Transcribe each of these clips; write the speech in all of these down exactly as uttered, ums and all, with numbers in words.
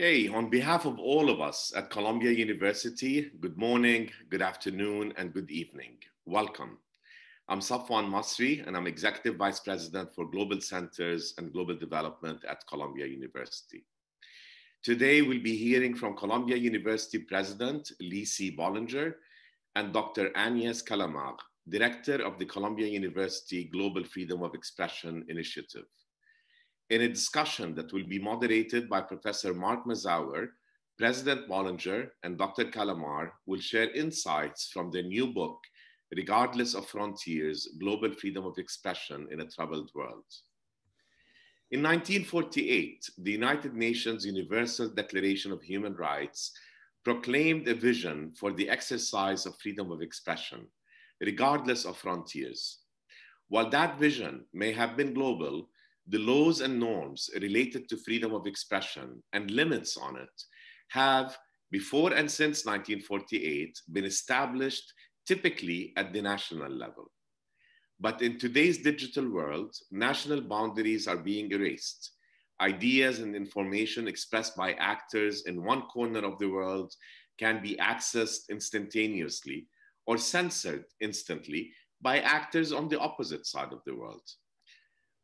Okay, on behalf of all of us at Columbia University, good morning, good afternoon, and good evening. Welcome. I'm Safwan Masri, and I'm Executive Vice President for Global Centers and Global Development at Columbia University. Today, we'll be hearing from Columbia University President Lee C. Bollinger and Doctor Agnes Callamard, Director of the Columbia University Global Freedom of Expression Initiative, in a discussion that will be moderated by Professor Mark Mazower. President Bollinger and Doctor Callamard will share insights from their new book, Regardless of Frontiers, Global Freedom of Expression in a Troubled World. In nineteen forty-eight, the United Nations Universal Declaration of Human Rights proclaimed a vision for the exercise of freedom of expression, regardless of frontiers. While that vision may have been global, the laws and norms related to freedom of expression and limits on it have, before and since nineteen forty-eight, been established typically at the national level. But in today's digital world, national boundaries are being erased. Ideas and information expressed by actors in one corner of the world can be accessed instantaneously or censored instantly by actors on the opposite side of the world,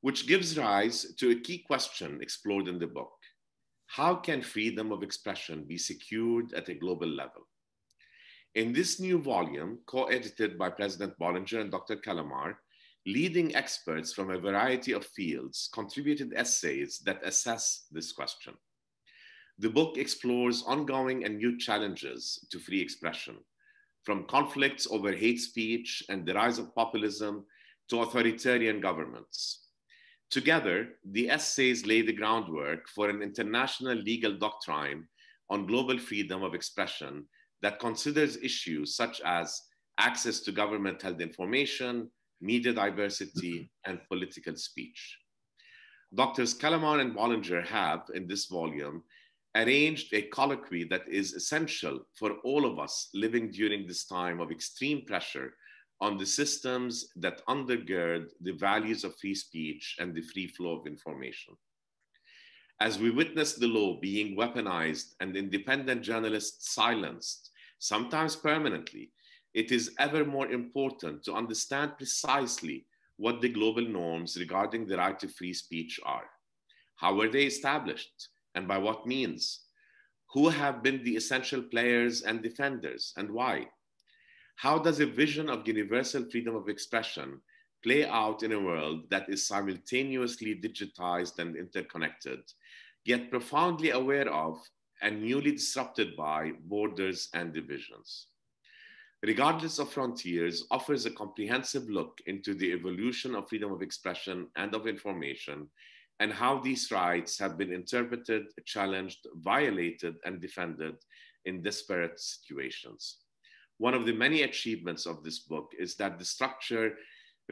which gives rise to a key question explored in the book: how can freedom of expression be secured at a global level? In this new volume, co-edited by President Bollinger and Doctor Callamard, leading experts from a variety of fields contributed essays that assess this question. The book explores ongoing and new challenges to free expression, from conflicts over hate speech and the rise of populism to authoritarian governments. Together, the essays lay the groundwork for an international legal doctrine on global freedom of expression that considers issues such as access to government-held information, media diversity, and political speech. Doctors Callamard and Bollinger have, in this volume, arranged a colloquy that is essential for all of us living during this time of extreme pressure on the systems that undergird the values of free speech and the free flow of information. As we witness the law being weaponized and independent journalists silenced, sometimes permanently, it is ever more important to understand precisely what the global norms regarding the right to free speech are. How were they established, and by what means? Who have been the essential players and defenders, and why? How does a vision of universal freedom of expression play out in a world that is simultaneously digitized and interconnected, yet profoundly aware of and newly disrupted by borders and divisions? Regardless of Frontiers offers a comprehensive look into the evolution of freedom of expression and of information, and how these rights have been interpreted, challenged, violated, and defended in disparate situations. One of the many achievements of this book is that the structure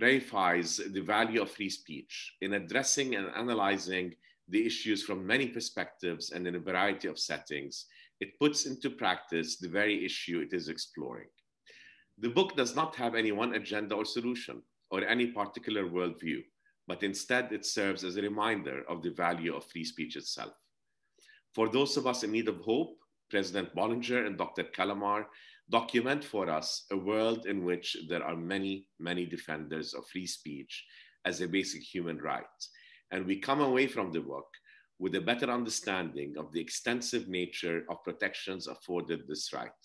reifies the value of free speech in addressing and analyzing the issues from many perspectives and in a variety of settings. It puts into practice the very issue it is exploring. The book does not have any one agenda or solution or any particular worldview, but instead it serves as a reminder of the value of free speech itself. For those of us in need of hope, President Bollinger and Doctor Callamard document for us a world in which there are many, many defenders of free speech as a basic human right. And we come away from the book with a better understanding of the extensive nature of protections afforded this right.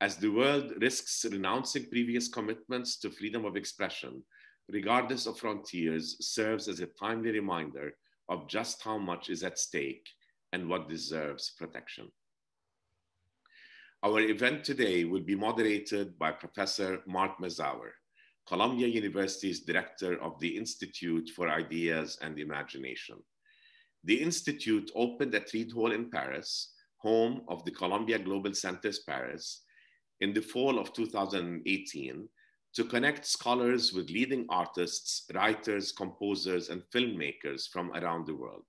As the world risks renouncing previous commitments to freedom of expression, Regardless of Frontiers serves as a timely reminder of just how much is at stake and what deserves protection. Our event today will be moderated by Professor Mark Mazower, Columbia University's Director of the Institute for Ideas and Imagination. The Institute opened at Reed Hall in Paris, home of the Columbia Global Centers Paris, in the fall of two thousand eighteen, to connect scholars with leading artists, writers, composers, and filmmakers from around the world.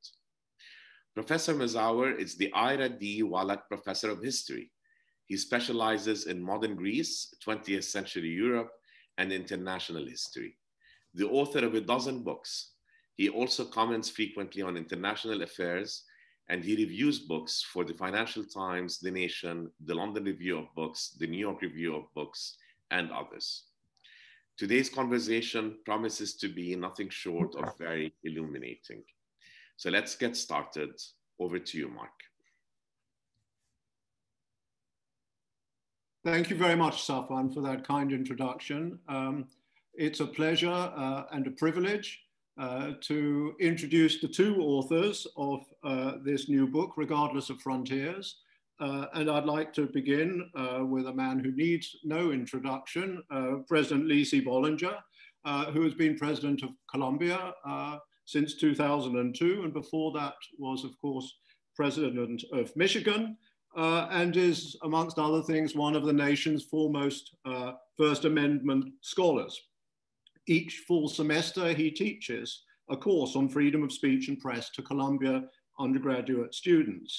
Professor Mazower is the Ira D. Wallach Professor of History. He specializes in modern Greece, twentieth century Europe, and international history. The author of a dozen books, he also comments frequently on international affairs and he reviews books for the Financial Times, The Nation, the London Review of Books, the New York Review of Books, and others. Today's conversation promises to be nothing short of very illuminating. So let's get started. Over to you, Mark. Thank you very much, Safwan, for that kind introduction. Um, it's a pleasure uh, and a privilege Uh, to introduce the two authors of uh, this new book, Regardless of Frontiers. Uh, and I'd like to begin uh, with a man who needs no introduction, uh, President Lee C. Bollinger, uh, who has been president of Columbia uh, since two thousand two. And before that was, of course, president of Michigan, uh, and is, amongst other things, one of the nation's foremost uh, First Amendment scholars. Each full semester, he teaches a course on freedom of speech and press to Columbia undergraduate students.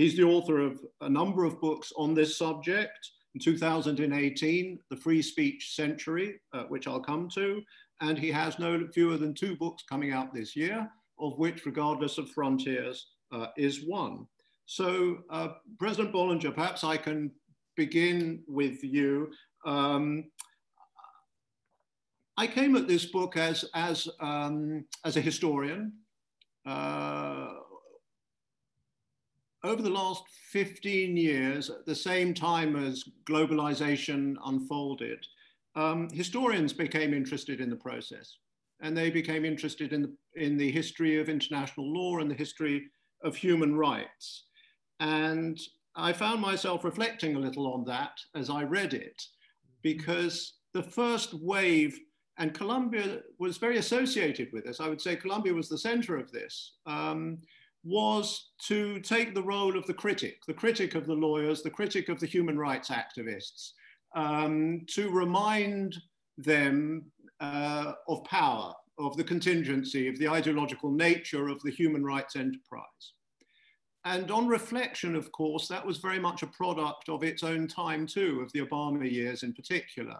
He's the author of a number of books on this subject. In two thousand eighteen, The Free Speech Century, uh, which I'll come to, and he has no fewer than two books coming out this year, of which Regardless of Frontiers uh, is one. So, uh, President Bollinger, perhaps I can begin with you. Um, I came at this book as, as, um, as a historian. Uh, over the last fifteen years, at the same time as globalization unfolded, um, historians became interested in the process, and they became interested in the, in the history of international law and the history of human rights. And I found myself reflecting a little on that as I read it, because the first wave, and Columbia was very associated with this, I would say Columbia was the center of this, um, was to take the role of the critic, the critic of the lawyers, the critic of the human rights activists, um, to remind them uh, of power, of the contingency, of the ideological nature of the human rights enterprise. And on reflection, of course, that was very much a product of its own time too, of the Obama years in particular.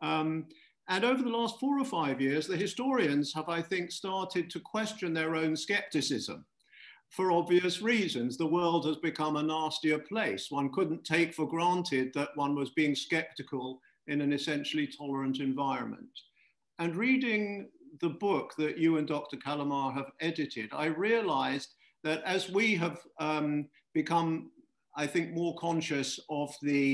Um, And over the last four or five years, the historians have, I think, started to question their own skepticism for obvious reasons. The world has become a nastier place. One couldn't take for granted that one was being skeptical in an essentially tolerant environment. And reading the book that you and Doctor Callamard have edited, I realized that as we have um, become, I think, more conscious of the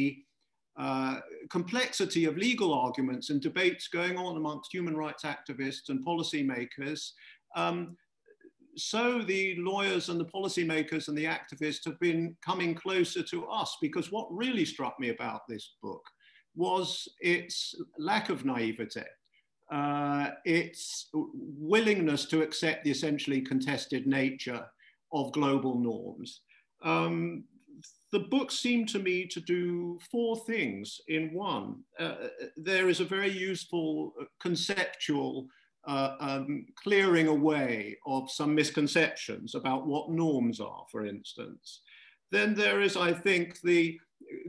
Uh, complexity of legal arguments and debates going on amongst human rights activists and policymakers. Um, so the lawyers and the policymakers and the activists have been coming closer to us, because what really struck me about this book was its lack of naivete, uh, its willingness to accept the essentially contested nature of global norms. Um, The book seemed to me to do four things in one. Uh, there is a very useful conceptual uh, um, clearing away of some misconceptions about what norms are, for instance. Then there is, I think, the,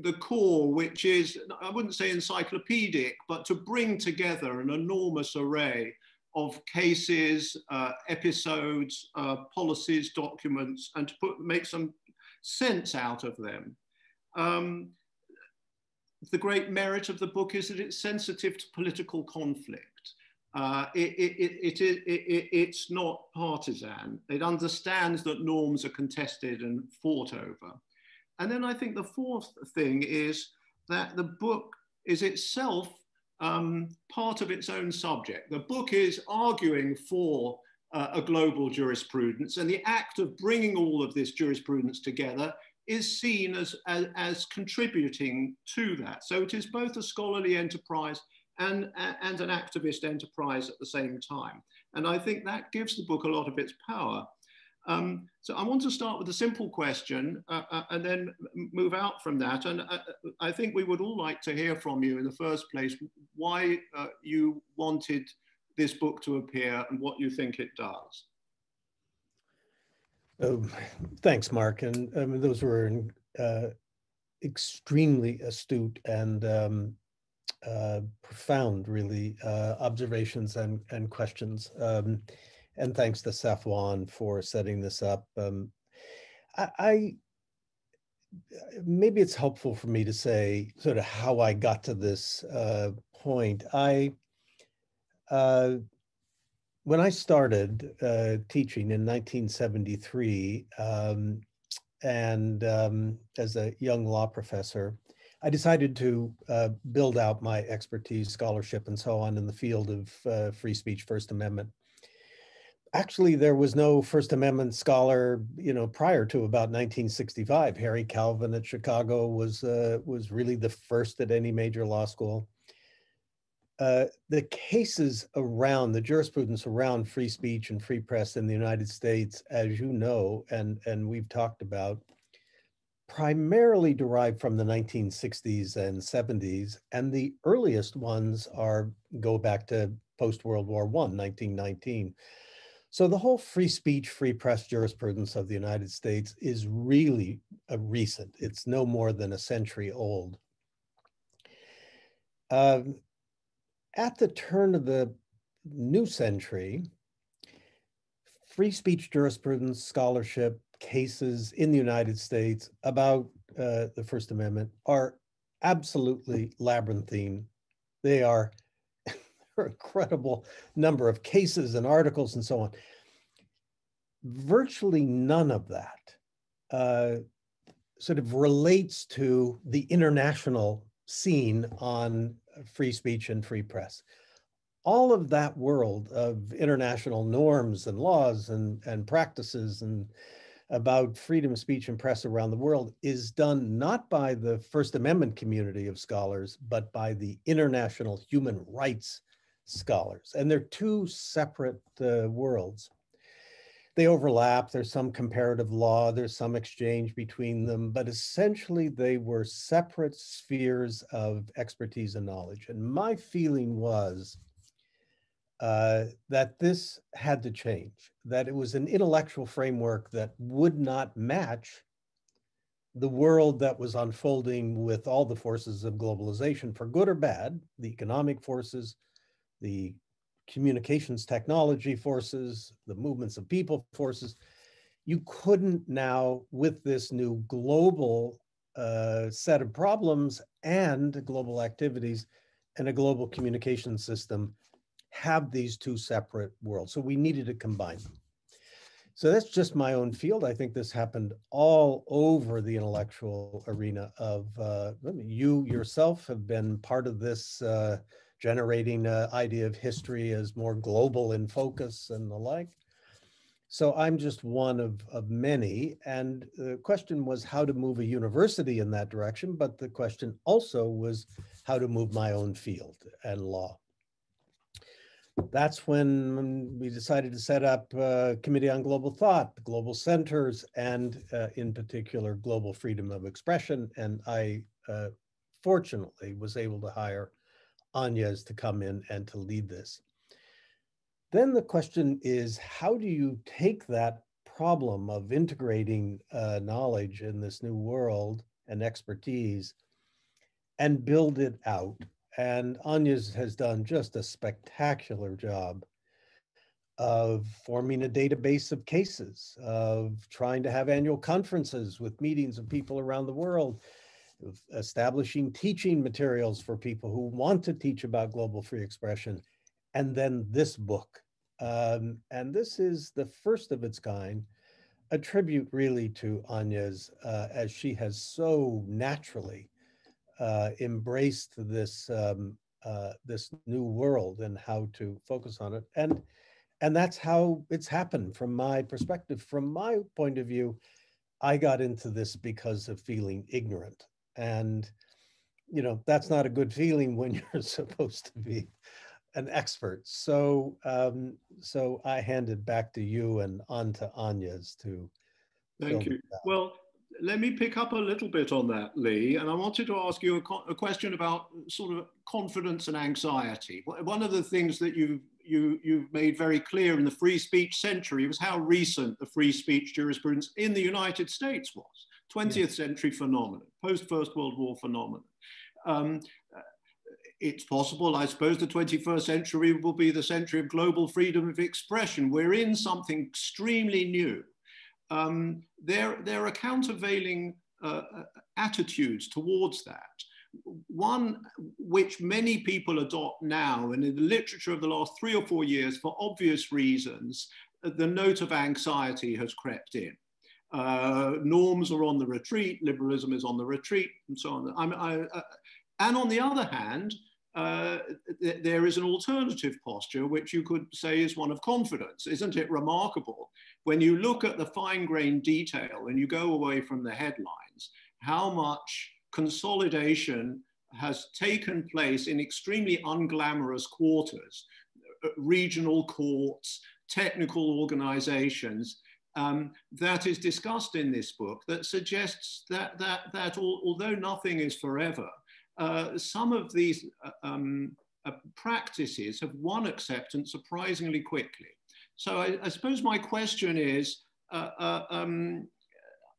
the core, which is, I wouldn't say encyclopedic, but to bring together an enormous array of cases, uh, episodes, uh, policies, documents, and to put, make some sense out of them. Um, the great merit of the book is that it's sensitive to political conflict. Uh, it, it, it, it, it, it's not partisan. It understands that norms are contested and fought over. And then I think the fourth thing is that the book is itself um, part of its own subject. The book is arguing for Uh, a global jurisprudence, and the act of bringing all of this jurisprudence together is seen as, as, as contributing to that. So it is both a scholarly enterprise and, and an activist enterprise at the same time. And I think that gives the book a lot of its power. Um, so I want to start with a simple question uh, uh, and then move out from that. And uh, I think we would all like to hear from you in the first place why uh, you wanted this book to appear and what you think it does. Oh, thanks, Mark. And I mean, those were uh, extremely astute and um, uh, profound, really, uh, observations and, and questions. Um, and thanks to Safwan for setting this up. Um, I, I maybe it's helpful for me to say sort of how I got to this uh, point. I uh, when I started uh, teaching in nineteen seventy-three, um, and um, as a young law professor, I decided to uh, build out my expertise, scholarship, and so on in the field of uh, free speech, First Amendment. Actually, there was no First Amendment scholar, you know, prior to about nineteen sixty-five. Harry Calvin at Chicago was uh, was really the first at any major law school. Uh, the cases around, the jurisprudence around free speech and free press in the United States, as you know, and, and we've talked about, primarily derived from the nineteen sixties and seventies, and the earliest ones are go back to post-World War One, nineteen nineteen. So the whole free speech, free press jurisprudence of the United States is really a recent. It's no more than a century old. Um, at the turn of the new century, free speech jurisprudence, scholarship, cases in the United States about uh, the First Amendment are absolutely labyrinthine. They are incredible number of cases and articles and so on. Virtually none of that uh, sort of relates to the international scene on free speech and free press. All of that world of international norms and laws and, and practices and about freedom of speech and press around the world is done not by the First Amendment community of scholars, but by the international human rights scholars. And they're two separate uh, worlds. They overlap. There's some comparative law. There's some exchange between them. But essentially, they were separate spheres of expertise and knowledge. And my feeling was uh, that this had to change, that it was an intellectual framework that would not match the world that was unfolding with all the forces of globalization, for good or bad, the economic forces, the communications technology forces, the movements of people forces. You couldn't now, with this new global uh, set of problems and global activities and a global communication system, have these two separate worlds. So we needed to combine them. So that's just my own field. I think this happened all over the intellectual arena of, uh, you yourself have been part of this uh, generating an idea of history as more global in focus and the like. So I'm just one of, of many. And the question was how to move a university in that direction, but the question also was how to move my own field and law. That's when we decided to set up a Committee on Global Thought, the Global Centers, and uh, in particular, Global Freedom of Expression. And I uh, fortunately was able to hire Agnes to come in and to lead this. Then the question is, how do you take that problem of integrating uh, knowledge in this new world and expertise and build it out? And Agnes has done just a spectacular job of forming a database of cases, of trying to have annual conferences with meetings of people around the world, of establishing teaching materials for people who want to teach about global free expression, and then this book. Um, and this is the first of its kind, a tribute really to Agnes, uh, as she has so naturally Uh, embraced this um, uh, this new world and how to focus on it, and and that's how it's happened from my perspective. From my point of view, I got into this because of feeling ignorant, and you know that's not a good feeling when you're supposed to be an expert. So um, so I hand it back to you and on to Agnes to. Thank you. Well, let me pick up a little bit on that, Lee, and I wanted to ask you a, a question about sort of confidence and anxiety. One of the things that you've, you, you've made very clear in the free speech century was how recent the free speech jurisprudence in the United States was. twentieth century phenomenon, post-First World War phenomenon. Um, it's possible, I suppose, the twenty-first century will be the century of global freedom of expression. We're in something extremely new. um, there, there are countervailing uh, attitudes towards that. One which many people adopt now, and in the literature of the last three or four years, for obvious reasons, the note of anxiety has crept in. Uh, norms are on the retreat, liberalism is on the retreat, and so on. I'm, I, uh, and on the other hand, uh, th there is an alternative posture, which you could say is one of confidence. Isn't it remarkable? When you look at the fine-grained detail and you go away from the headlines, how much consolidation has taken place in extremely unglamorous quarters, regional courts, technical organizations, um, that is discussed in this book, that suggests that, that, that al although nothing is forever, uh, some of these uh, um, uh, practices have won acceptance surprisingly quickly. So I, I suppose my question is, uh, uh, um,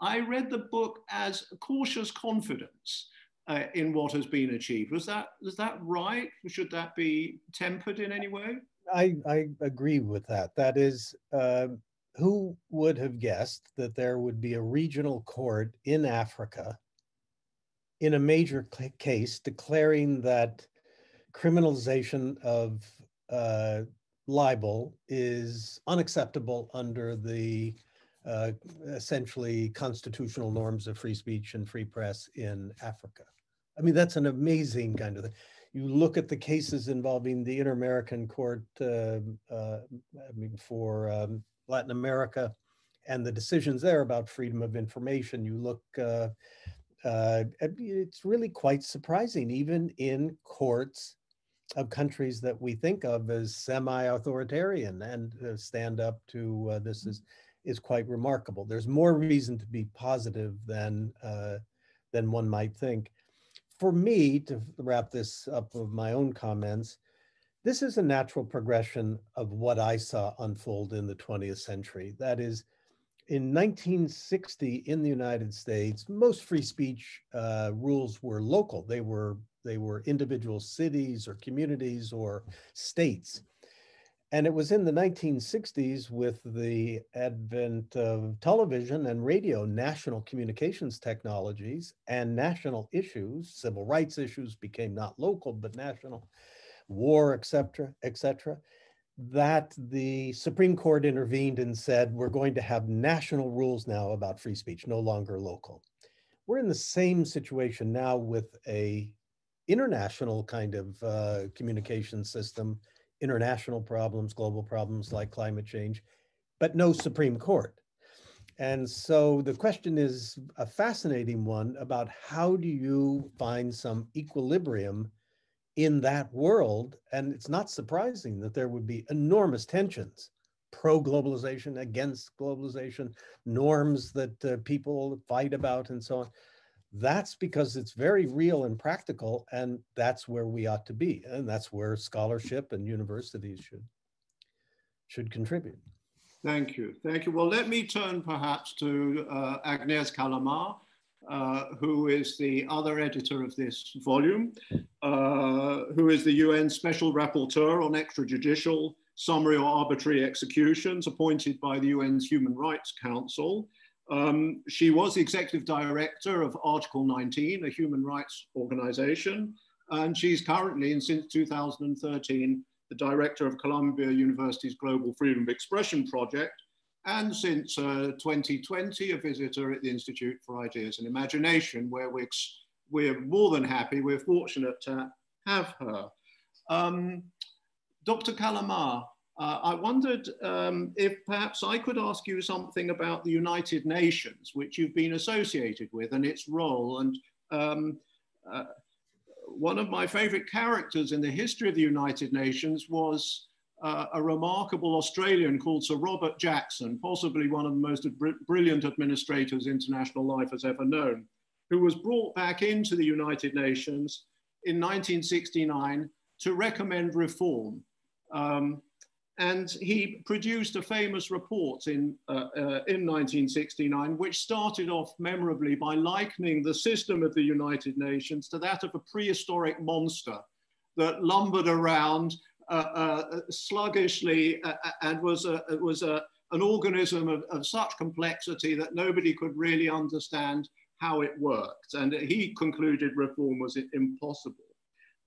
I read the book as cautious confidence uh, in what has been achieved. Was that, was that right? Should that be tempered in any way? I, I agree with that. That is, uh, who would have guessed that there would be a regional court in Africa in a major case declaring that criminalization of uh, libel is unacceptable under the Uh, essentially constitutional norms of free speech and free press in Africa. I mean, that's an amazing kind of thing. You look at the cases involving the Inter-American Court uh, uh, I mean, for um, Latin America and the decisions there about freedom of information. You look, uh, uh, it's really quite surprising, even in courts of countries that we think of as semi-authoritarian and uh, stand up to uh, this is is quite remarkable. There's more reason to be positive than, uh, than one might think. For me, to wrap this up with my own comments, this is a natural progression of what I saw unfold in the twentieth century. That is, in nineteen sixty in the United States, most free speech uh, rules were local. They were, they were individual cities or communities or states. And it was in the nineteen sixties with the advent of television and radio, national communications technologies and national issues, civil rights issues became not local, but national, war, et cetera, et cetera, that the Supreme Court intervened and said, we're going to have national rules now about free speech, no longer local. We're in the same situation now with a international kind of uh, communication system, international problems, global problems like climate change, but no Supreme Court. And so the question is a fascinating one about how do you find some equilibrium in that world? And it's not surprising that there would be enormous tensions, pro-globalization, against globalization, norms that uh, people fight about and so on. That's because it's very real and practical, and that's where we ought to be, and that's where scholarship and universities should should contribute. Thank you, thank you. Well, let me turn perhaps to uh, Agnes Callamard, uh, who is the other editor of this volume, uh, who is the U N Special Rapporteur on Extrajudicial Summary or Arbitrary Executions, appointed by the U N's Human Rights Council. Um, she was the executive director of Article nineteen, a human rights organization, and she's currently, and since two thousand thirteen, the director of Columbia University's Global Freedom of Expression project, and since uh, twenty twenty, a visitor at the Institute for Ideas and Imagination, where we're, we're more than happy, we're fortunate to have her. Um, Doctor Callamard, Uh, I wondered um, if perhaps I could ask you something about the United Nations, which you've been associated with, and its role. And um, uh, one of my favorite characters in the history of the United Nations was uh, a remarkable Australian called Sir Robert Jackson, possibly one of the most br brilliant administrators international life has ever known, who was brought back into the United Nations in nineteen sixty-nine to recommend reform. Um, And he produced a famous report in, uh, uh, in nineteen sixty-nine, which started off memorably by likening the system of the United Nations to that of a prehistoric monster that lumbered around uh, uh, sluggishly uh, and was, a, was a, an organism of, of such complexity that nobody could really understand how it worked. And he concluded reform was impossible.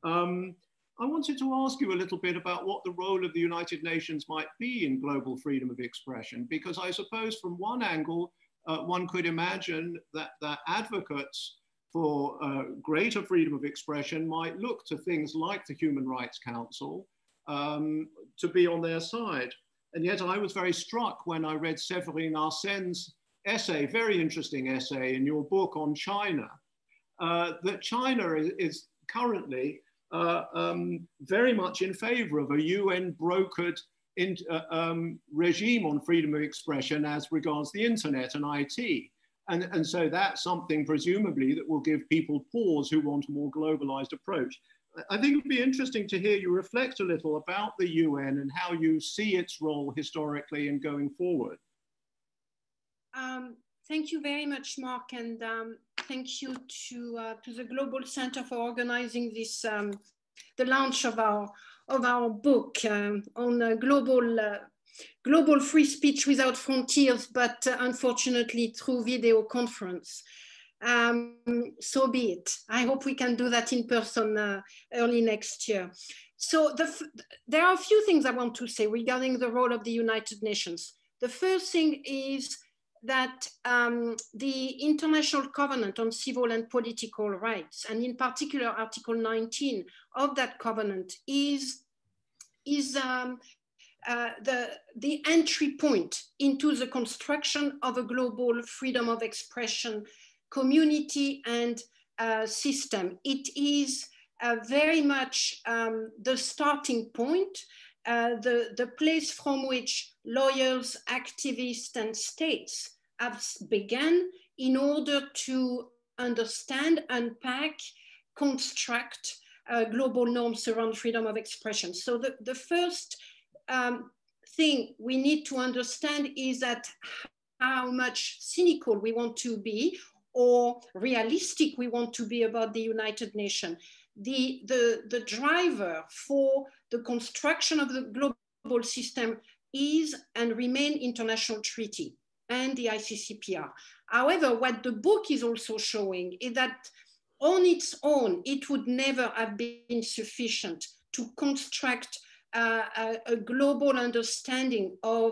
Um, I wanted to ask you a little bit about what the role of the United Nations might be in global freedom of expression, because I suppose from one angle, uh, one could imagine that, that advocates for uh, greater freedom of expression might look to things like the Human Rights Council um, to be on their side. And yet I was very struck when I read Séverine Arsene's essay, very interesting essay in your book on China, uh, that China is, is currently uh, um, very much in favor of a U N-brokered in, uh, um, regime on freedom of expression as regards the internet and I T. And, and so that's something presumably that will give people pause who want a more globalized approach. I think it would be interesting to hear you reflect a little about the U N and how you see its role historically and going forward. Um, thank you very much, Mark, and um, thank you to, uh, to the Global Center for organizing this, um, the launch of our, of our book um, on uh, global uh, Global Free Speech Without Frontiers, but uh, unfortunately through video conference. Um, so be it. I hope we can do that in person uh, early next year. So the f there are a few things I want to say regarding the role of the United Nations. The first thing is that um, the International Covenant on Civil and Political Rights, and in particular Article nineteen of that covenant, is, is um, Uh, the, the entry point into the construction of a global freedom of expression community and uh, system. It is uh, very much um, the starting point, uh, the, the place from which lawyers, activists, and states have begun in order to understand, unpack, construct uh, global norms around freedom of expression. So the, the first Um, thing we need to understand is that how much cynical we want to be or realistic we want to be about the United Nations. The, the, the driver for the construction of the global system is and remain international treaty and the I C C P R. However, what the book is also showing is that on its own, it would never have been sufficient to construct Uh, a, a global understanding of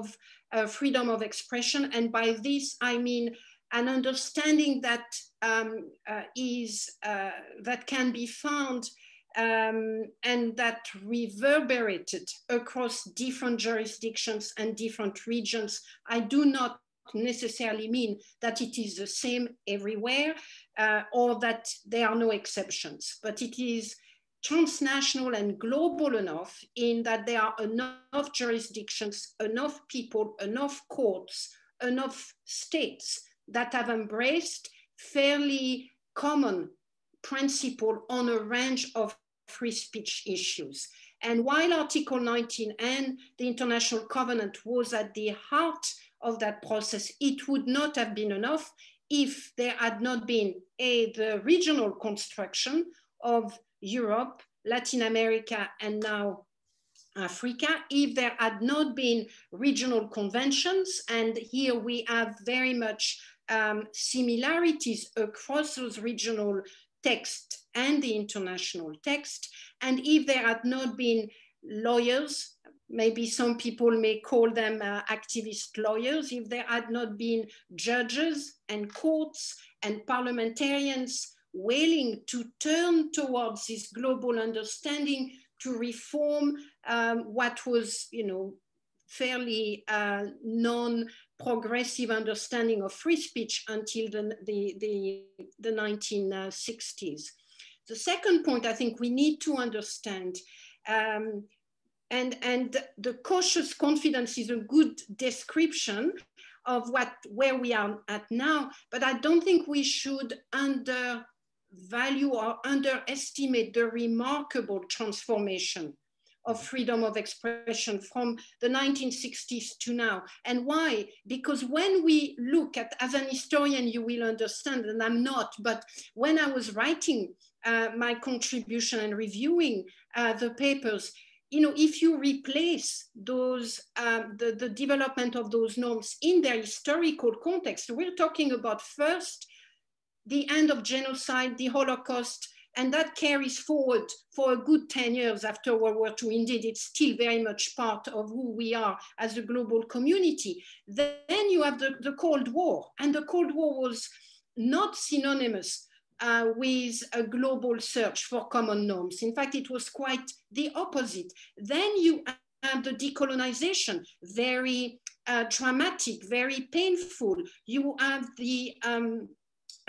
uh, freedom of expression. And by this, I mean an understanding that um, uh, is, uh, that can be found um, and that reverberated across different jurisdictions and different regions. I do not necessarily mean that it is the same everywhere uh, or that there are no exceptions, but it is transnational and global enough in that there are enough jurisdictions, enough people, enough courts, enough states that have embraced fairly common principle on a range of free speech issues. And while Article nineteen and the International Covenant was at the heart of that process, it would not have been enough if there had not been a, the regional construction of Europe, Latin America, and now Africa, if there had not been regional conventions. And here we have very much um, similarities across those regional texts and the international text. And if there had not been lawyers, maybe some people may call them uh, activist lawyers, if there had not been judges and courts and parliamentarians willing to turn towards this global understanding to reform um, what was, you know, fairly uh, non-progressive understanding of free speech until the, the, the, the nineteen sixties. The second point I think we need to understand, um, and, and the cautious confidence is a good description of what, where we are at now, but I don't think we should under value or underestimate the remarkable transformation of freedom of expression from the nineteen sixties to now. And why? Because when we look at, as an historian, you will understand, and I'm not, but when I was writing uh, my contribution and reviewing uh, the papers, you know, if you replace those, um, the, the development of those norms in their historical context, we're talking about first, the end of genocide, the Holocaust, and that carries forward for a good ten years after World War Two. Indeed, it's still very much part of who we are as a global community. Then you have the, the Cold War, and the Cold War was not synonymous Uh, with a global search for common norms. In fact, it was quite the opposite. Then you have the decolonization, very uh, traumatic, very painful. You have the, um,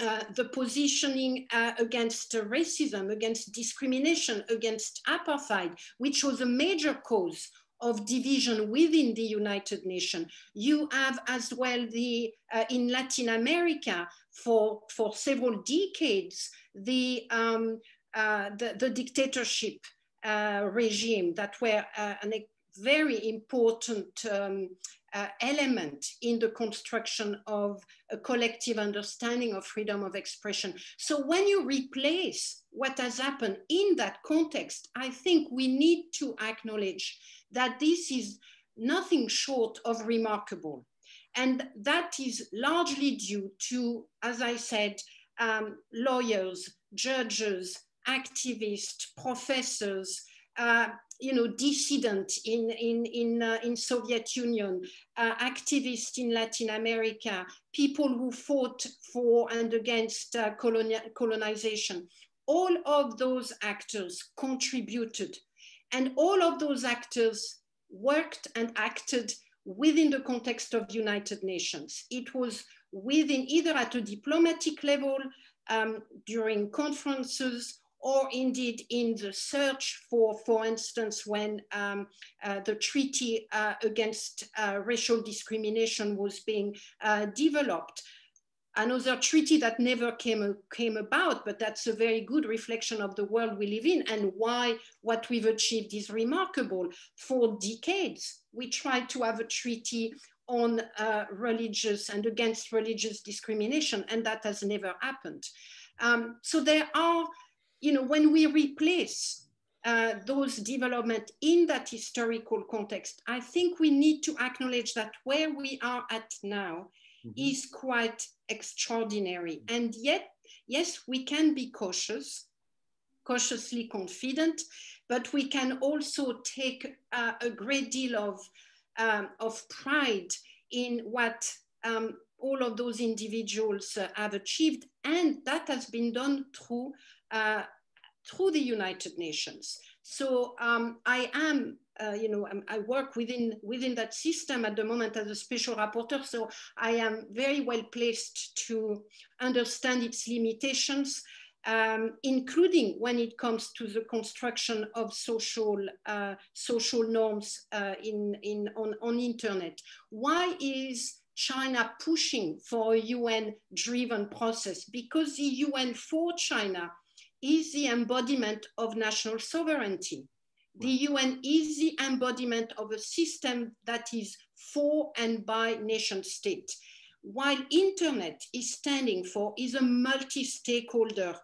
uh, the positioning uh, against racism, against discrimination, against apartheid, which was a major cause of division within the United Nations. You have as well the, uh, in Latin America for, for several decades, the, um, uh, the, the dictatorship uh, regime that were uh, an, a very important um, uh, element in the construction of a collective understanding of freedom of expression. So when you replace what has happened in that context, I think we need to acknowledge that this is nothing short of remarkable. And that is largely due to, as I said, um, lawyers, judges, activists, professors, uh, you know, dissident in, in, in, uh, in Soviet Union, uh, activists in Latin America, people who fought for and against uh, coloni- colonization. All of those actors contributed. And all of those actors worked and acted within the context of the United Nations. It was within either at a diplomatic level, um, during conferences, or indeed in the search for, for instance, when um, uh, the treaty uh, against uh, racial discrimination was being uh, developed. Another treaty that never came, came about, but that's a very good reflection of the world we live in and why what we've achieved is remarkable. For decades, we tried to have a treaty on uh, religious and against religious discrimination, and that has never happened. Um, so there are, you know, when we replace uh, those developments in that historical context, I think we need to acknowledge that where we are at now is quite extraordinary. And yet, yes, we can be cautious, cautiously confident, but we can also take uh, a great deal of, um, of pride in what um, all of those individuals uh, have achieved. And that has been done through, uh, through the United Nations. So um, I am Uh, you know, I work within, within that system at the moment as a special rapporteur, so I am very well placed to understand its limitations, um, including when it comes to the construction of social, uh, social norms uh, in, in, on, on internet. Why is China pushing for a U N-driven process? Because the U N for China is the embodiment of national sovereignty. The U N is the embodiment of a system that is for and by nation state, while internet is standing for is a multi-stakeholder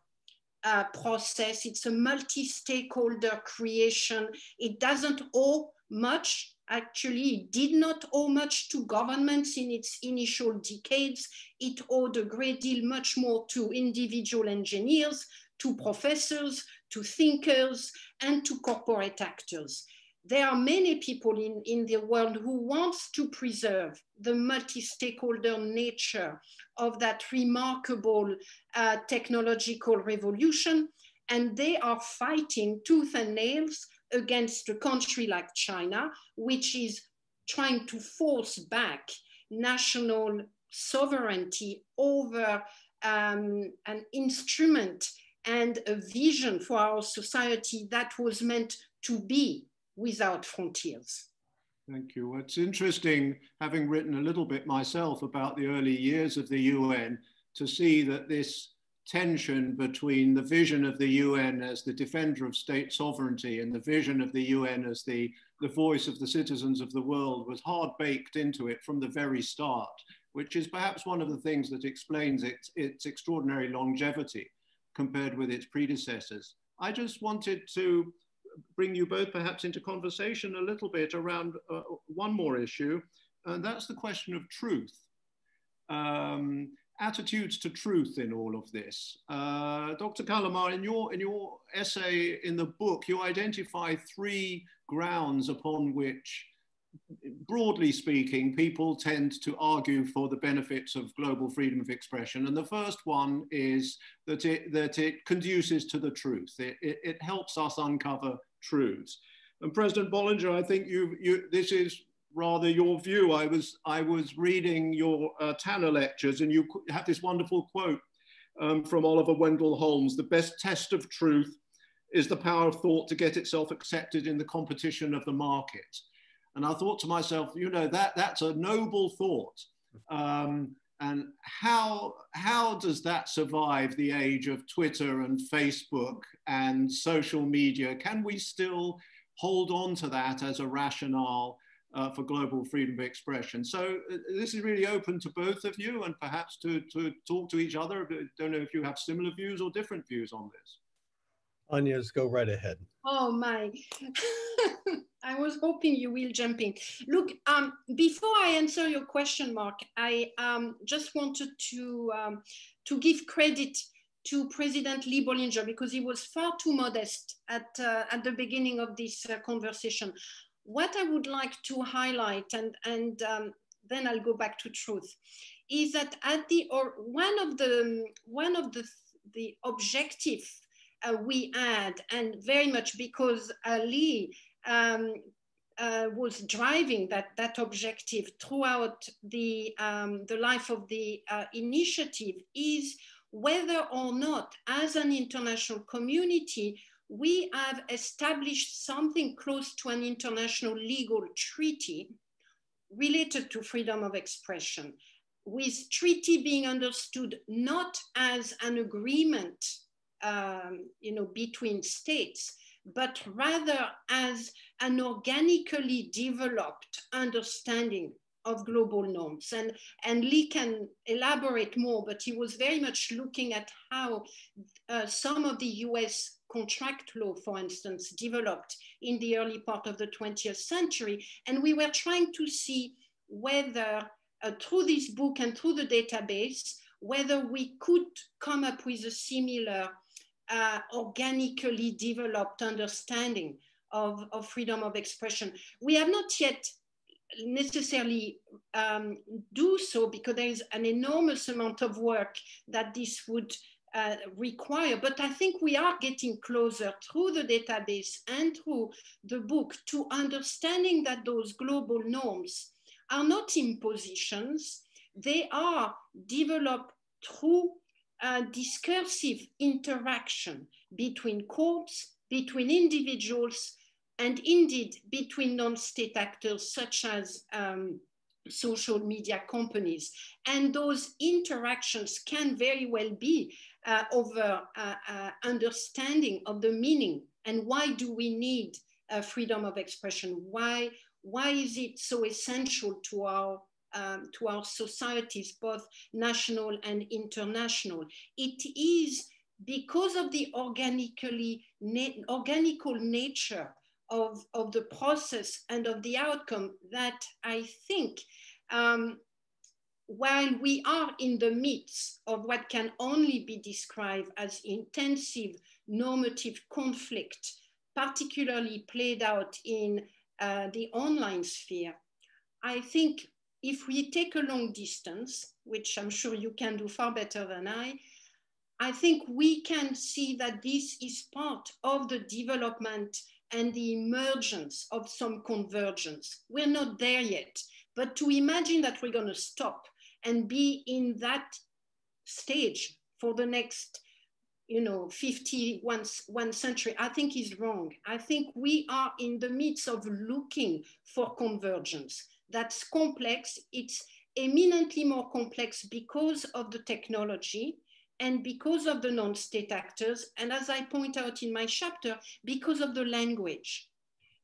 uh, process. It's a multi-stakeholder creation. It doesn't owe much. Actually, it did not owe much to governments in its initial decades. It owed a great deal much more to individual engineers, to professors, to thinkers, and to corporate actors. There are many people in, in the world who wants to preserve the multi-stakeholder nature of that remarkable uh, technological revolution, and they are fighting tooth and nails against a country like China, which is trying to force back national sovereignty over um, an instrument and a vision for our society that was meant to be without frontiers. Thank you. It's interesting, having written a little bit myself about the early years of the U N, to see that this tension between the vision of the U N as the defender of state sovereignty and the vision of the U N as the, the voice of the citizens of the world was hard baked into it from the very start, which is perhaps one of the things that explains its, its extraordinary longevity compared with its predecessors. I just wanted to bring you both perhaps into conversation a little bit around uh, one more issue, and that's the question of truth. Um, attitudes to truth in all of this. Uh, Doctor Callamard, in your, in your essay in the book, you identify three grounds upon which, broadly speaking, people tend to argue for the benefits of global freedom of expression. And the first one is that it, that it conduces to the truth. It, it, it helps us uncover truths. And President Bollinger, I think you, you, this is rather your view. I was, I was reading your uh, Tanner lectures, and you have this wonderful quote um, from Oliver Wendell Holmes: the best test of truth is the power of thought to get itself accepted in the competition of the market. And I thought to myself, you know, that, that's a noble thought. Um, and how, how does that survive the age of Twitter and Facebook and social media? Can we still hold on to that as a rationale uh, for global freedom of expression? So uh, this is really open to both of you, and perhaps to, to talk to each other. I don't know if you have similar views or different views on this. Agnes, go right ahead. Oh my, I was hoping you will jump in. Look, um, before I answer your question, Mark, I um, just wanted to, um, to give credit to President Lee Bollinger, because he was far too modest at, uh, at the beginning of this uh, conversation. What I would like to highlight, and, and um, then I'll go back to truth, is that at the, or one of the, one of the, the objective Uh, we had, and very much because uh, Lee um, uh, was driving that, that objective throughout the, um, the life of the uh, initiative, is whether or not, as an international community, we have established something close to an international legal treaty related to freedom of expression, with treaty being understood not as an agreement Um, you know, between states, but rather as an organically developed understanding of global norms. And, and Lee can elaborate more, but he was very much looking at how uh, some of the U S contract law, for instance, developed in the early part of the twentieth century. And we were trying to see whether uh, through this book and through the database, whether we could come up with a similar Uh, organically developed understanding of, of freedom of expression. We have not yet necessarily um, do so, because there is an enormous amount of work that this would uh, require, but I think we are getting closer through the database and through the book to understanding that those global norms are not impositions, they are developed through Uh, discursive interaction between courts, between individuals, and indeed between non-state actors such as um, social media companies. And those interactions can very well be uh, over uh, uh, understanding of the meaning and why do we need uh, freedom of expression? Why, why is it so essential to our Um, to our societies, both national and international. It is because of the organically na organical nature of, of the process and of the outcome that I think um, while we are in the midst of what can only be described as intensive normative conflict, particularly played out in uh, the online sphere, I think if we take a long distance, which I'm sure you can do far better than I, I think we can see that this is part of the development and the emergence of some convergence. We're not there yet, but to imagine that we're going to stop and be in that stage for the next, you know, fifty, one century, I think is wrong. I think we are in the midst of looking for convergence. That's complex. It's eminently more complex because of the technology and because of the non-state actors. And as I point out in my chapter, because of the language.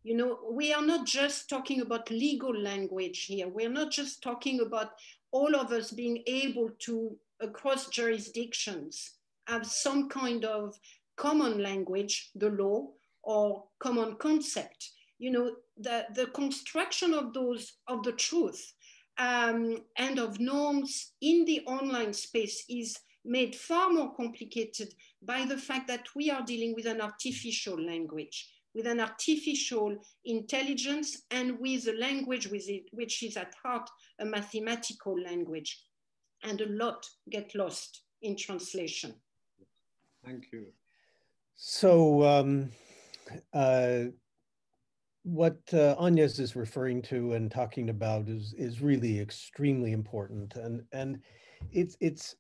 You know, we are not just talking about legal language here. We're not just talking about all of us being able to, across jurisdictions, have some kind of common language, the law, or common concept. You know, the, the construction of those, of the truth um, and of norms in the online space is made far more complicated by the fact that we are dealing with an artificial language, with an artificial intelligence, and with a language with it, which is at heart a mathematical language. And a lot get lost in translation. Thank you. So um, uh, what uh, Agnes is referring to and talking about is, is really extremely important. And, and it's, it's,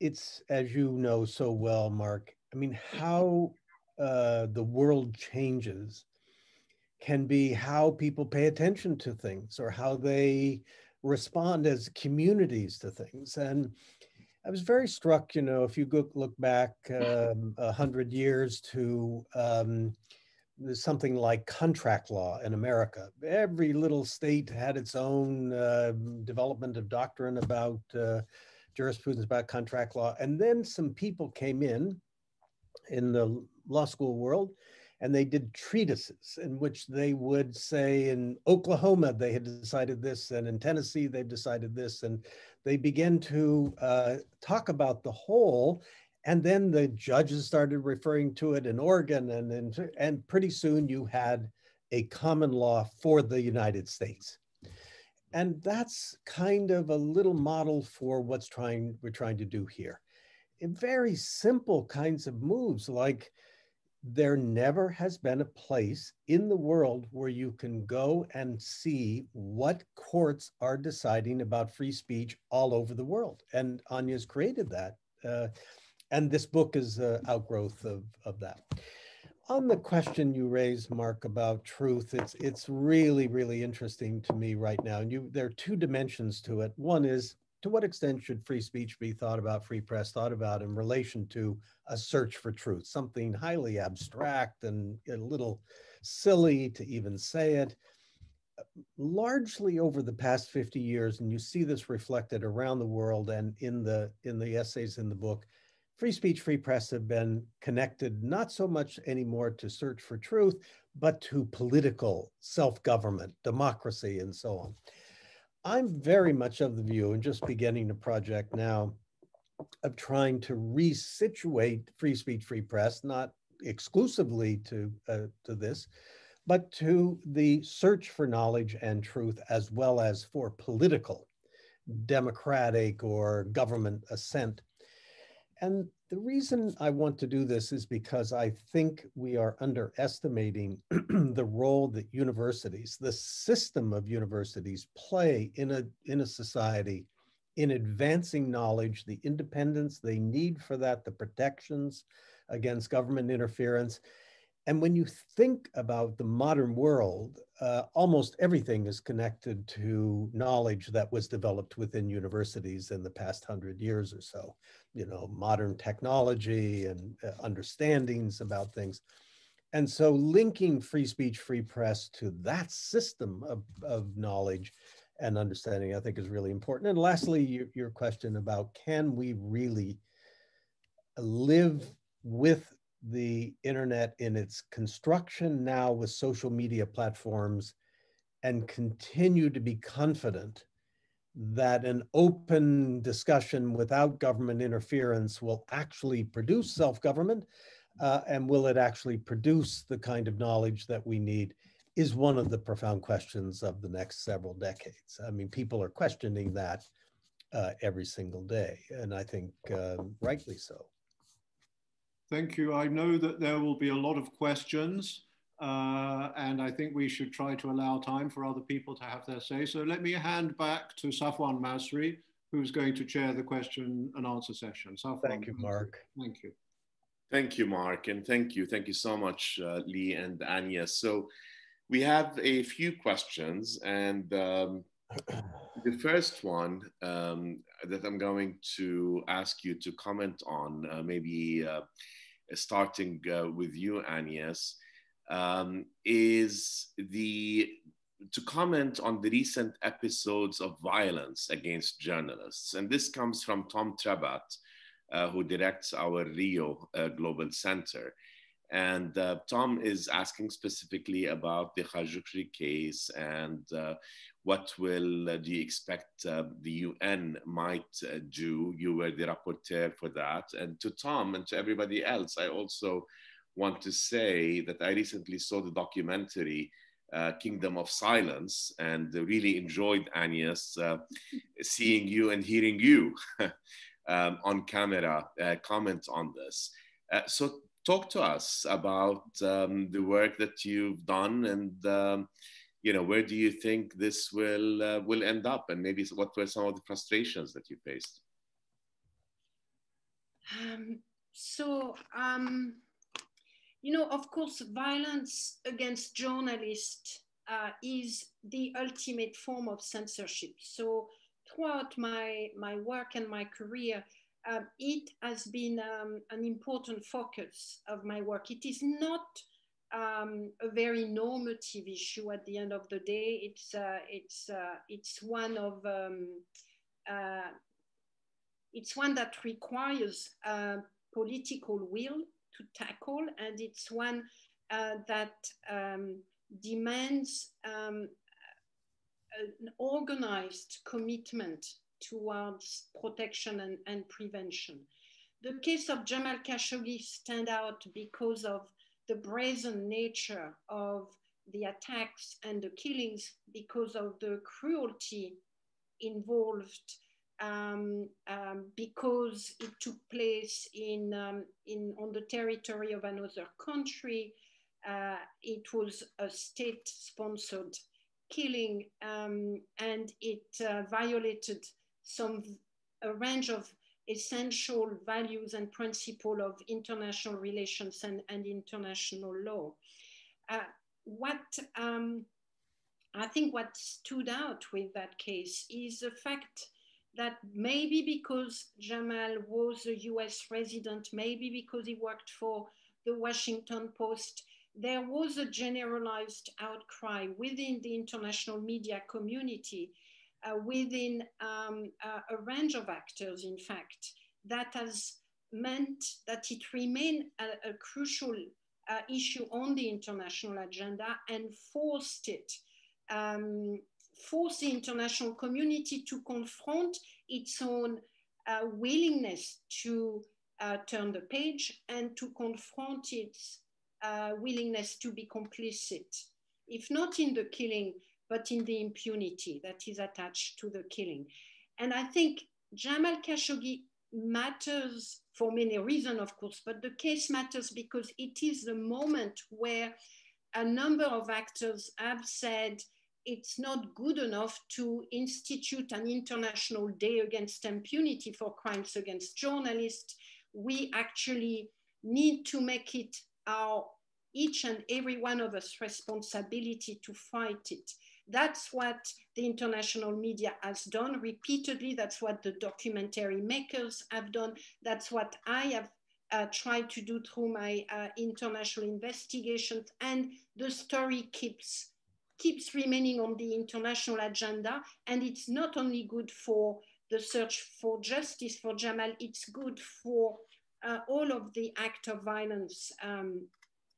it's, as you know so well, Mark, I mean, how uh, the world changes can be how people pay attention to things or how they respond as communities to things. And I was very struck, you know, if you go, look back um, a hundred years to um, something like contract law in America. Every little state had its own uh, development of doctrine about uh, jurisprudence about contract law. And then some people came in, in the law school world, and they did treatises in which they would say in Oklahoma, they had decided this, and in Tennessee, they've decided this. And they began to uh, talk about the whole, and then the judges started referring to it in Oregon, and, and, and pretty soon you had a common law for the United States. And that's kind of a little model for what's trying, we're trying to do here. In very simple kinds of moves, like there never has been a place in the world where you can go and see what courts are deciding about free speech all over the world. And Agnes created that. Uh, and this book is an outgrowth of, of that. On the question you raised, Mark, about truth, it's, it's really, really interesting to me right now. And you, there are two dimensions to it. One is, to what extent should free speech be thought about, free press thought about in relation to a search for truth, something highly abstract and a little silly to even say it. Largely over the past fifty years, and you see this reflected around the world and in the, in the essays in the book, free speech, free press have been connected not so much anymore to search for truth, but to political self-government, democracy, and so on. I'm very much of the view, and just beginning a project now, of trying to resituate free speech, free press, not exclusively to, uh, to this, but to the search for knowledge and truth, as well as for political, democratic, or government assent. And the reason I want to do this is because I think we are underestimating the role that universities, the system of universities, play in a, in a society in advancing knowledge, the independence they need for that, the protections against government interference. And when you think about the modern world, uh, almost everything is connected to knowledge that was developed within universities in the past hundred years or so. You know, modern technology and uh, understandings about things. And so linking free speech, free press to that system of, of knowledge and understanding, I think is really important. And lastly, your, your question about, can we really live with the internet in its construction now with social media platforms and continue to be confident that an open discussion without government interference will actually produce self-government, uh, and will it actually produce the kind of knowledge that we need, is one of the profound questions of the next several decades. I mean, people are questioning that uh, every single day, and I think uh, rightly so. Thank you. I know that there will be a lot of questions. Uh, and I think we should try to allow time for other people to have their say. So let me hand back to Safwan Masri, who's going to chair the question and answer session. Safwan, thank you, Mark. Thank you. Thank you, Mark. And thank you. Thank you so much, uh, Lee and Agnes. So we have a few questions. And um, the first one um, that I'm going to ask you to comment on, uh, maybe uh, starting uh, with you, Agnes, Um, is the, to comment on the recent episodes of violence against journalists. And this comes from Tom Trebat, uh, who directs our Rio uh, Global Center. And uh, Tom is asking specifically about the Khashoggi case and uh, what will uh, do you expect uh, the U N might uh, do? You were the rapporteur for that. And to Tom and to everybody else, I also want to say that I recently saw the documentary Uh, Kingdom of Silence, and really enjoyed, Agnes, uh, seeing you and hearing you um, on camera uh, comment on this. Uh, so talk to us about um, the work that you've done, and um, you know, where do you think this will uh, will end up, and maybe what were some of the frustrations that you faced? Um, so. Um... You know, of course, violence against journalists uh, is the ultimate form of censorship. So throughout my, my work and my career, um, it has been um, an important focus of my work. It is not um, a very normative issue at the end of the day. It's, uh, it's, uh, it's, one, of, um, uh, it's one that requires uh, political will to tackle, and it's one uh, that um, demands um, an organized commitment towards protection and, and prevention. The case of Jamal Khashoggi stands out because of the brazen nature of the attacks and the killings, because of the cruelty involved, Um, um, because it took place in, um, in, on the territory of another country. Uh, it was a state-sponsored killing, um, and it uh, violated some, a range of essential values and principles of international relations and, and international law. Uh, what, um, I think what stood out with that case is the fact that maybe because Jamal was a U S resident, maybe because he worked for the Washington Post, there was a generalized outcry within the international media community, uh, within um, uh, a range of actors, in fact, that has meant that it remained a, a crucial uh, issue on the international agenda, and forced it, um, force the international community to confront its own uh, willingness to uh, turn the page, and to confront its uh, willingness to be complicit, if not in the killing, but in the impunity that is attached to the killing. And I think Jamal Khashoggi matters for many reasons, of course, but the case matters because it is the moment where a number of actors have said, it's not good enough to institute an international day against impunity for crimes against journalists. We actually need to make it our, each and every one of us, responsibility to fight it. That's what the international media has done repeatedly. That's what the documentary makers have done. That's what I have uh, tried to do through my uh, international investigations. And the story keeps keeps remaining on the international agenda. And it's not only good for the search for justice for Jamal, it's good for uh, all of the acts of violence um,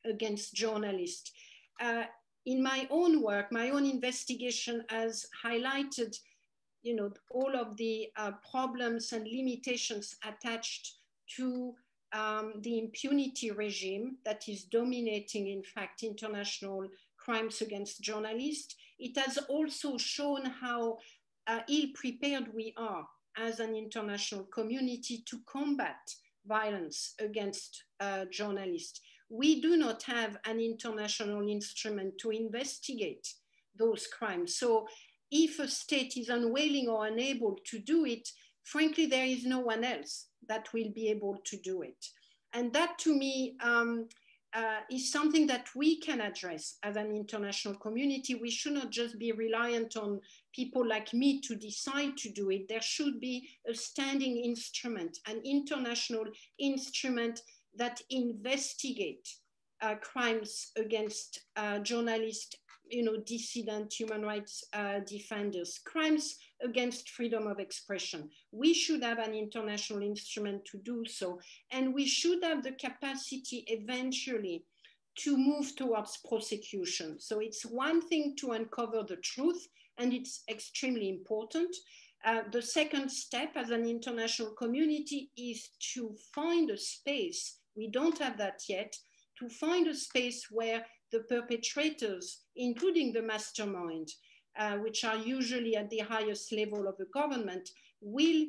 against journalists. Uh, in my own work, my own investigation has highlighted, you know, all of the uh, problems and limitations attached to um, the impunity regime that is dominating, in fact, international crimes against journalists. It has also shown how uh, ill-prepared we are as an international community to combat violence against uh, journalists. We do not have an international instrument to investigate those crimes. So if a state is unwilling or unable to do it, frankly, there is no one else that will be able to do it. And that, to me, um, Uh, is something that we can address as an international community. We should not just be reliant on people like me to decide to do it. There should be a standing instrument, an international instrument that investigates uh, crimes against uh, journalists you know, dissident human rights uh, defenders, crimes against freedom of expression. We should have an international instrument to do so. And we should have the capacity eventually to move towards prosecution. So it's one thing to uncover the truth, and it's extremely important. Uh, the second step as an international community is to find a space, we don't have that yet, to find a space where the perpetrators, including the mastermind, uh, which are usually at the highest level of the government, will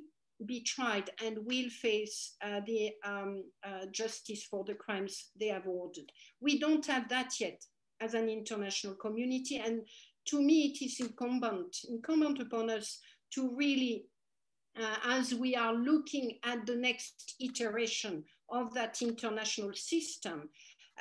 be tried and will face uh, the um, uh, justice for the crimes they have ordered. We don't have that yet as an international community. And to me, it is incumbent, incumbent upon us to really, uh, as we are looking at the next iteration of that international system,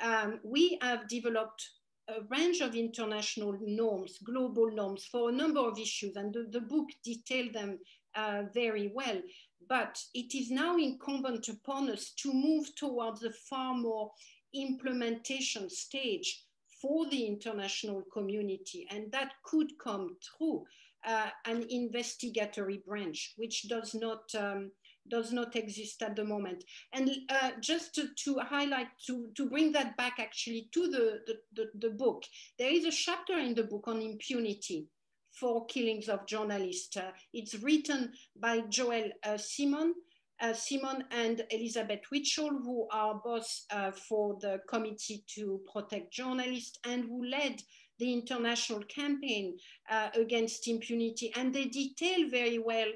um, we have developed a range of international norms, global norms for a number of issues, and the, the book detailed them uh, very well. But it is now incumbent upon us to move towards a far more implementation stage for the international community, and that could come through Uh, an investigatory branch, which does not um, does not exist at the moment. And uh, just to, to highlight, to, to bring that back actually to the, the, the, the book, there is a chapter in the book on impunity for killings of journalists. Uh, it's written by Joel uh, Simon, uh, Simon and Elizabeth Wichel, who are both uh, for the Committee to Protect Journalists and who led the international campaign uh, against impunity. And they detail very well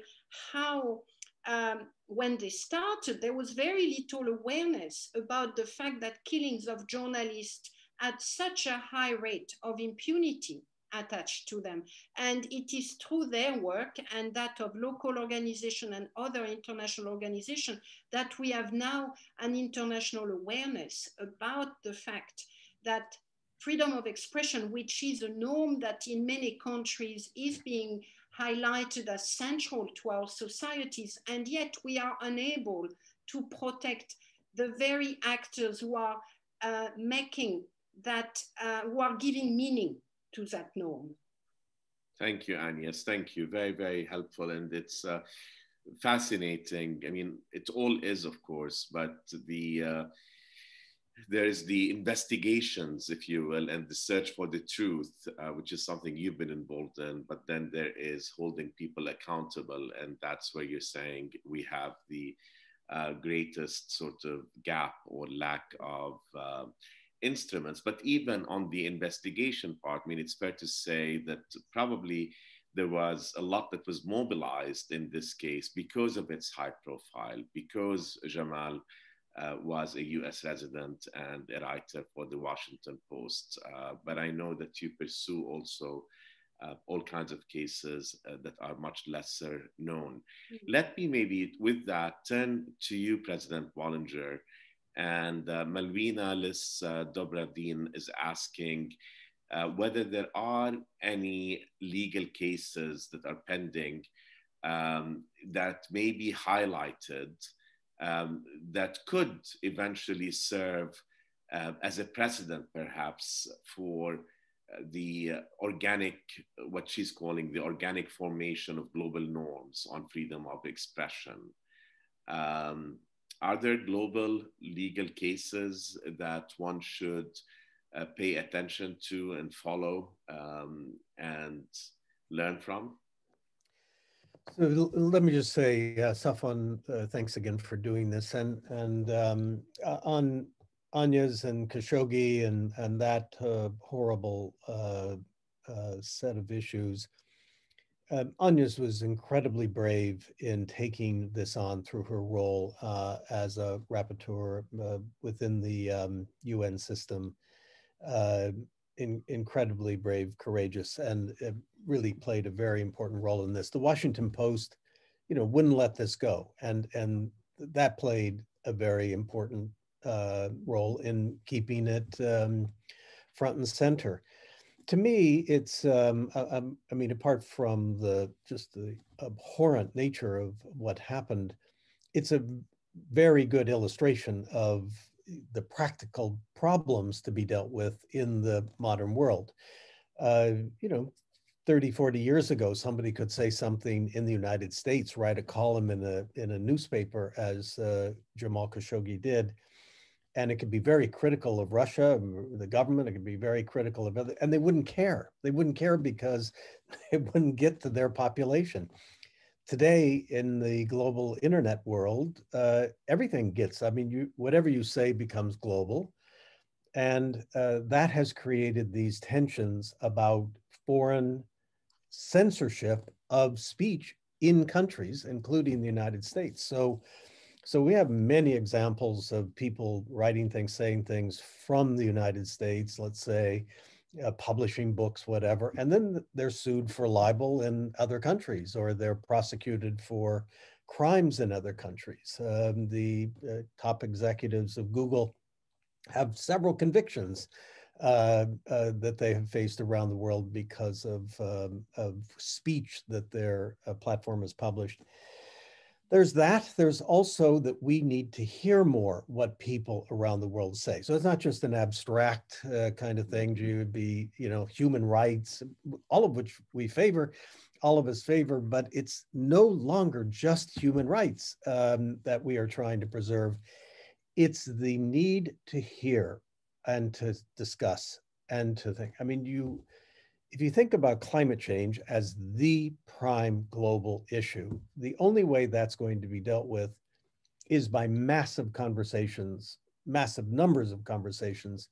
how, um, when they started, there was very little awareness about the fact that killings of journalists at such a high rate of impunity attached to them. And it is through their work and that of local organizations and other international organizations that we have now an international awareness about the fact that freedom of expression, which is a norm that in many countries is being highlighted as central to our societies, and yet we are unable to protect the very actors who are uh, making that, uh, who are giving meaning to that norm. Thank you, Agnes. Thank you. Very, very helpful. And it's uh, fascinating. I mean, it all is, of course, but the uh, there is the investigations, if you will, and the search for the truth, uh, which is something you've been involved in, but then there is holding people accountable. And that's where you're saying we have the uh, greatest sort of gap or lack of uh, instruments. But even on the investigation part, I mean, it's fair to say that probably there was a lot that was mobilized in this case because of its high profile, because Jamal Uh, was a U S resident and a writer for the Washington Post. Uh, but I know that you pursue also uh, all kinds of cases uh, that are much lesser known. Mm-hmm. Let me maybe with that turn to you, President Bollinger, and uh, Malvina Liss uh, Dobradin is asking uh, whether there are any legal cases that are pending um, that may be highlighted Um, that could eventually serve uh, as a precedent, perhaps, for uh, the uh, organic, what she's calling the organic formation of global norms on freedom of expression. Um, are there global legal cases that one should uh, pay attention to and follow um, and learn from? So let me just say, uh, Safwan, uh, thanks again for doing this. And and um, on Anya's and Khashoggi and, and that uh, horrible uh, uh, set of issues, um, Anya's was incredibly brave in taking this on through her role uh, as a rapporteur uh, within the um, U N system. Uh, In, incredibly brave, courageous, and it really played a very important role in this. The Washington Post, you know, wouldn't let this go, and and that played a very important uh, role in keeping it um, front and center. To me, it's um, I, I mean, apart from the just the abhorrent nature of what happened, it's a very good illustration of the practical problems to be dealt with in the modern world. uh, you know, thirty, forty years ago, somebody could say something in the United States, write a column in a, in a newspaper as uh, Jamal Khashoggi did, and it could be very critical of Russia, the government, it could be very critical of other, and they wouldn't care. They wouldn't care because it wouldn't get to their population. Today, in the global internet world, uh, everything gets, I mean, you, whatever you say becomes global. And uh, that has created these tensions about foreign censorship of speech in countries, including the United States. So, so we have many examples of people writing things, saying things from the United States, let's say, Uh, publishing books, whatever, and then they're sued for libel in other countries, or they're prosecuted for crimes in other countries. Um, the uh, top executives of Google have several convictions uh, uh, that they have faced around the world because of, um, of speech that their uh, platform has published. There's that. There's also that we need to hear more what people around the world say. So it's not just an abstract uh, kind of thing. You would be, you know, human rights, all of which we favor, all of us favor, but it's no longer just human rights um, that we are trying to preserve. It's the need to hear and to discuss and to think. I mean, you, if you think about climate change as the prime global issue, the only way that's going to be dealt with is by massive conversations, massive numbers of conversations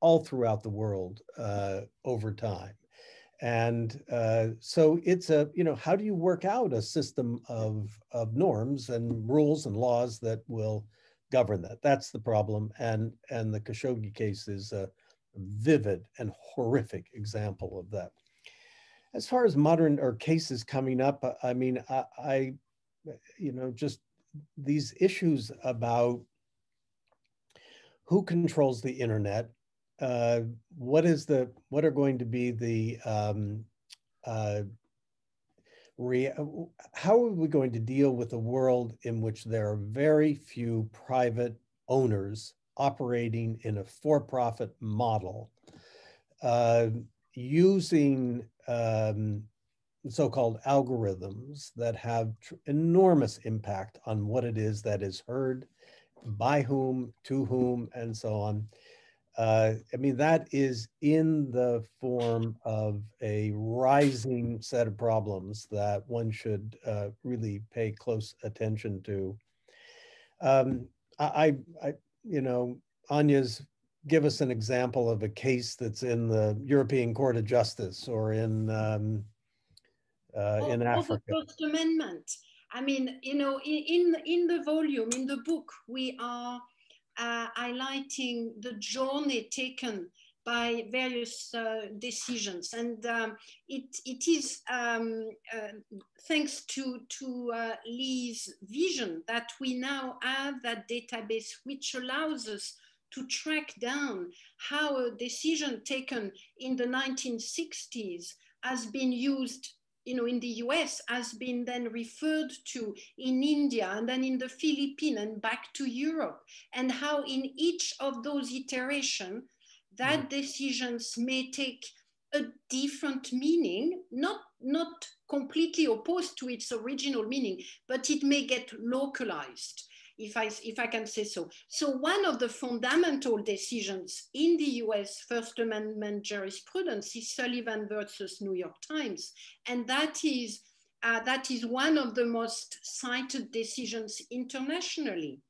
all throughout the world uh, over time. And uh, so it's a, you know, how do you work out a system of, of norms and rules and laws that will govern that? That's the problem. And, and the Khashoggi case is a vivid and horrific example of that. As far as modern or cases coming up, I mean, I, I you know, just these issues about who controls the internet, uh, what is the, what are going to be the, um, uh, re how are we going to deal with a world in which there are very few private owners operating in a for-profit model, uh, using um, so-called algorithms that have enormous impact on what it is that is heard, by whom, to whom, and so on. Uh, I mean, that is in the form of a rising set of problems that one should uh, really pay close attention to. Um, I, I, you know, Anya's give us an example of a case that's in the European Court of Justice or in um, uh, oh, in Africa. The First Amendment. I mean, you know, in in the volume, in the book, we are uh, highlighting the journey taken by various uh, decisions, and um, it it is um, uh, thanks to to uh, Lee's vision that we now have that database which allows us to track down how a decision taken in the nineteen sixties has been used, you know, in the U S, has been then referred to in India and then in the Philippines and back to Europe, and how in each of those iterations that decisions may take a different meaning, not, not completely opposed to its original meaning, but it may get localized, if I, if I can say so. So one of the fundamental decisions in the U S First Amendment jurisprudence is Sullivan versus New York Times. And that is, uh, that is one of the most cited decisions internationally.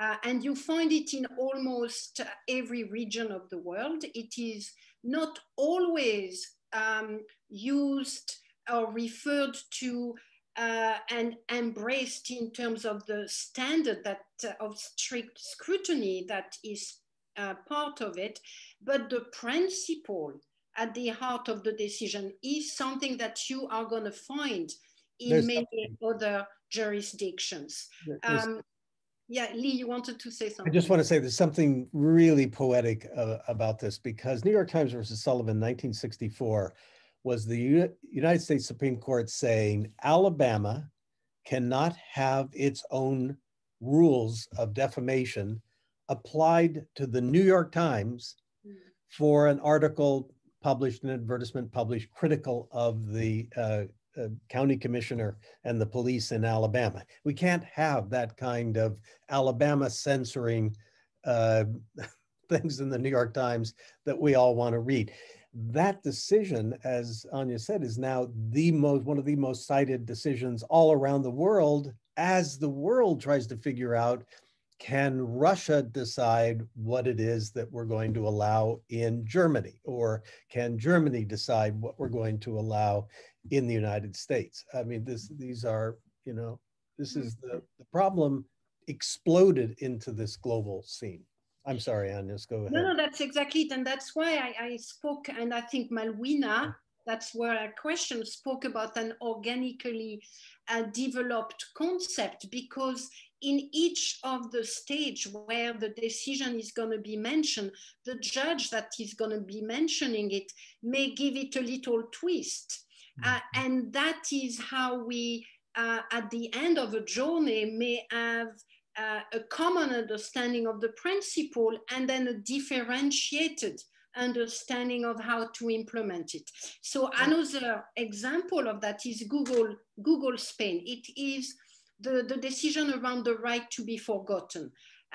Uh, and you find it in almost every region of the world. It is not always um, used or referred to uh, and embraced in terms of the standard that uh, of strict scrutiny that is uh, part of it, but the principle at the heart of the decision is something that you are going to find in there's many something. other jurisdictions. Um, Yeah, Lee, you wanted to say something. I just want to say there's something really poetic uh, about this, because New York Times versus Sullivan, nineteen sixty-four, was the U United States Supreme Court saying Alabama cannot have its own rules of defamation applied to the New York Times for an article published an advertisement published critical of the uh, uh, county commissioner and the police in Alabama. We can't have that kind of Alabama censoring uh, things in the New York Times that we all want to read. That decision, as Anya said, is now the most, one of the most cited decisions all around the world as the world tries to figure out, can Russia decide what it is that we're going to allow in Germany? Or can Germany decide what we're going to allow in the United States? I mean, this, these are, you know, this is the, the problem exploded into this global scene. I'm sorry, Anya, just go ahead. No, no, that's exactly it. And that's why I, I spoke, and I think Malvina, that's where our question spoke about an organically uh, developed concept, because in each of the stage where the decision is going to be mentioned, the judge that is going to be mentioning it may give it a little twist. Mm-hmm. uh, and that is how we, uh, at the end of a journey, may have Uh, a common understanding of the principle and then a differentiated understanding of how to implement it. So another example of that is Google, Google Spain. It is the, the decision around the right to be forgotten.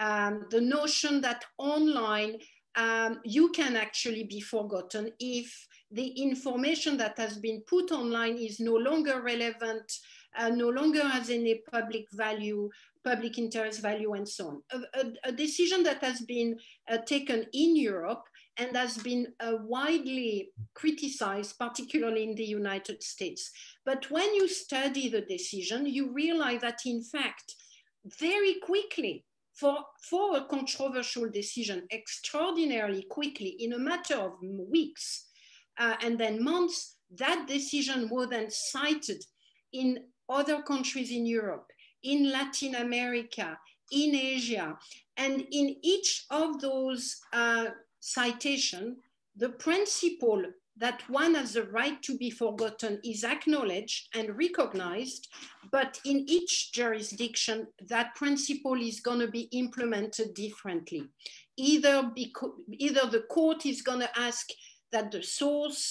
Um, the notion that online um, you can actually be forgotten if the information that has been put online is no longer relevant, uh, no longer has any public value, public interest value, and so on. A, a, a decision that has been uh, taken in Europe and has been uh, widely criticized, particularly in the United States. But when you study the decision, you realize that in fact, very quickly, for, for a controversial decision, extraordinarily quickly, in a matter of weeks uh, and then months, that decision was then cited in other countries in Europe, in Latin America, in Asia. And in each of those uh, citations, the principle that one has the right to be forgotten is acknowledged and recognized, but in each jurisdiction, that principle is gonna be implemented differently. Either, either the court is gonna ask that the source,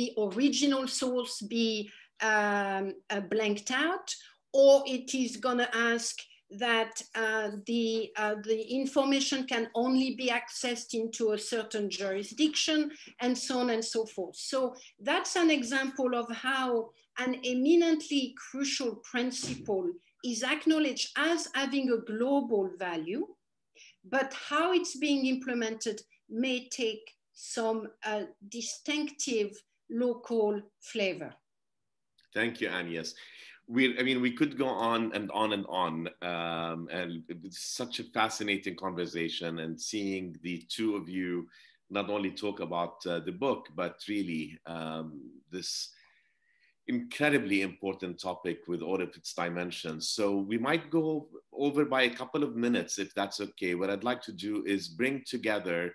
the original source be um, uh, blanked out, or it is gonna ask that uh, the, uh, the information can only be accessed into a certain jurisdiction, and so on and so forth. So that's an example of how an eminently crucial principle is acknowledged as having a global value, but how it's being implemented may take some uh, distinctive local flavor. Thank you, Agnes. We, I mean, we could go on and on and on, um, and it's such a fascinating conversation, and seeing the two of you not only talk about uh, the book, but really um, this incredibly important topic with all of its dimensions. So we might go over by a couple of minutes, if that's okay. What I'd like to do is bring together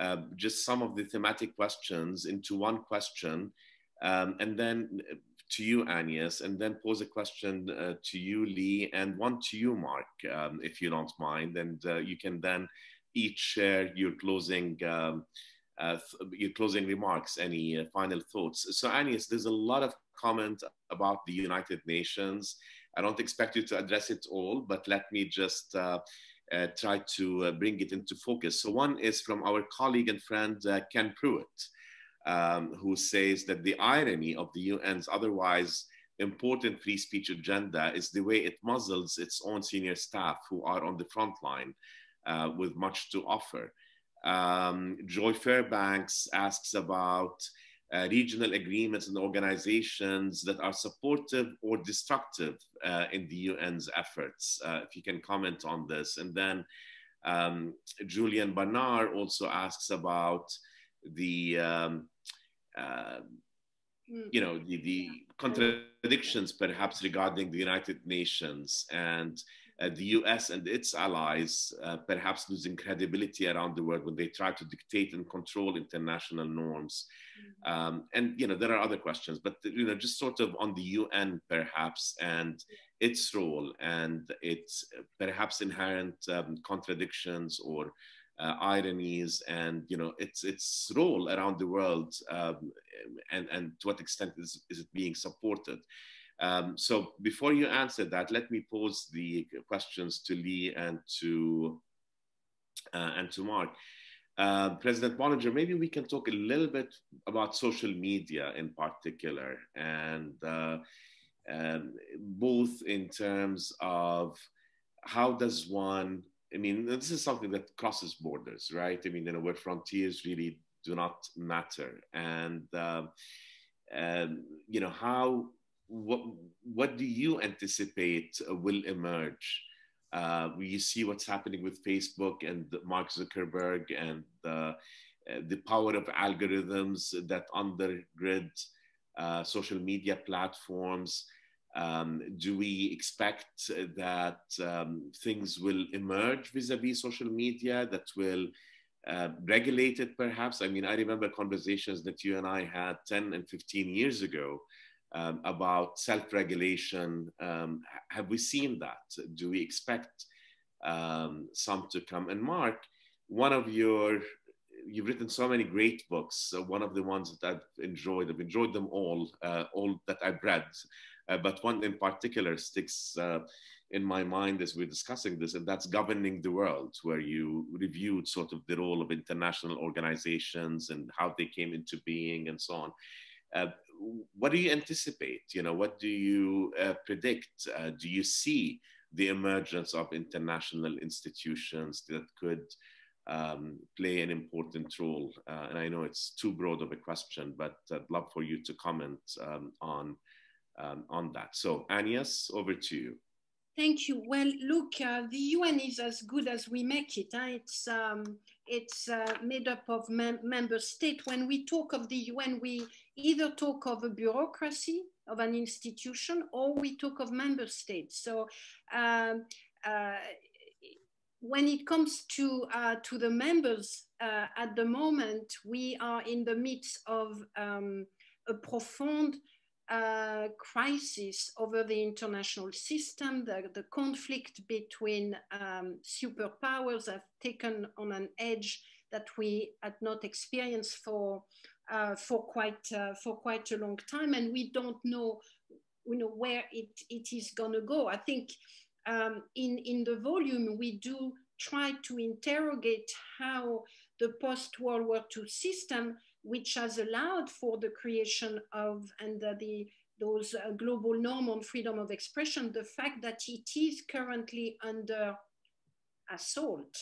uh, just some of the thematic questions into one question, um, and then to you, Agnes, and then pose a question uh, to you, Lee, and one to you, Mark, um, if you don't mind. And uh, you can then each share your closing um, uh, your closing remarks, any uh, final thoughts. So Agnes, there's a lot of comment about the United Nations. I don't expect you to address it all, but let me just uh, uh, try to uh, bring it into focus. So one is from our colleague and friend, uh, Ken Pruitt, Um, who says that the irony of the U N's otherwise important free speech agenda is the way it muzzles its own senior staff who are on the front line uh, with much to offer. Um, Joy Fairbanks asks about uh, regional agreements and organizations that are supportive or destructive uh, in the U N's efforts. Uh, if you can comment on this. And then um, Julian Barnard also asks about the um, uh, you know, the, the contradictions perhaps regarding the United Nations and uh, the U S and its allies uh, perhaps losing credibility around the world when they try to dictate and control international norms. Mm-hmm. um, and you know, there are other questions, but you know, just sort of on the U N perhaps and its role and its perhaps inherent um, contradictions or uh, ironies and, you know, its its role around the world, um, and, and to what extent is, is it being supported? Um, so before you answer that, let me pose the questions to Lee and to, uh, and to Mark. Uh, President Bollinger, maybe we can talk a little bit about social media in particular, and uh, um, both in terms of how does one, I mean, this is something that crosses borders, right? I mean, in a word, frontiers really do not matter. And, uh, um, you know, how, what, what do you anticipate will emerge? Uh, you see what's happening with Facebook and Mark Zuckerberg and uh, the power of algorithms that undergird uh, social media platforms. Um, do we expect that um, things will emerge vis-a-vis social media that will uh, regulate it perhaps? I mean, I remember conversations that you and I had ten and fifteen years ago Um, about self-regulation. Um, have we seen that? Do we expect um, some to come? And Mark, one of your, you've written so many great books. Uh, one of the ones that I've enjoyed, I've enjoyed them all, uh, all that I've read, uh, but one in particular sticks uh, in my mind as we're discussing this, and that's Governing the World, where you reviewed sort of the role of international organizations and how they came into being and so on. Uh, What do you anticipate? You know, what do you uh, predict? Uh, do you see the emergence of international institutions that could um, play an important role? Uh, and I know it's too broad of a question, but I'd love for you to comment um, on, um, on that. So, Agnes, over to you. Thank you. Well, look, uh, the U N is as good as we make it. Huh? It's, um, it's uh, made up of mem member states. When we talk of the U N, we either talk of a bureaucracy, of an institution, or we talk of member states. So um, uh, when it comes to, uh, to the members, uh, at the moment, we are in the midst of um, a profound Uh, crisis over the international system. The, the conflict between um, superpowers have taken on an edge that we had not experienced for uh, for quite uh, for quite a long time, and we don't know, you know, where it it is going to go. I think um, in in the volume we do try to interrogate how the post-World War Two system, which has allowed for the creation of and uh, the those uh, global norm on freedom of expression, the fact that it is currently under assault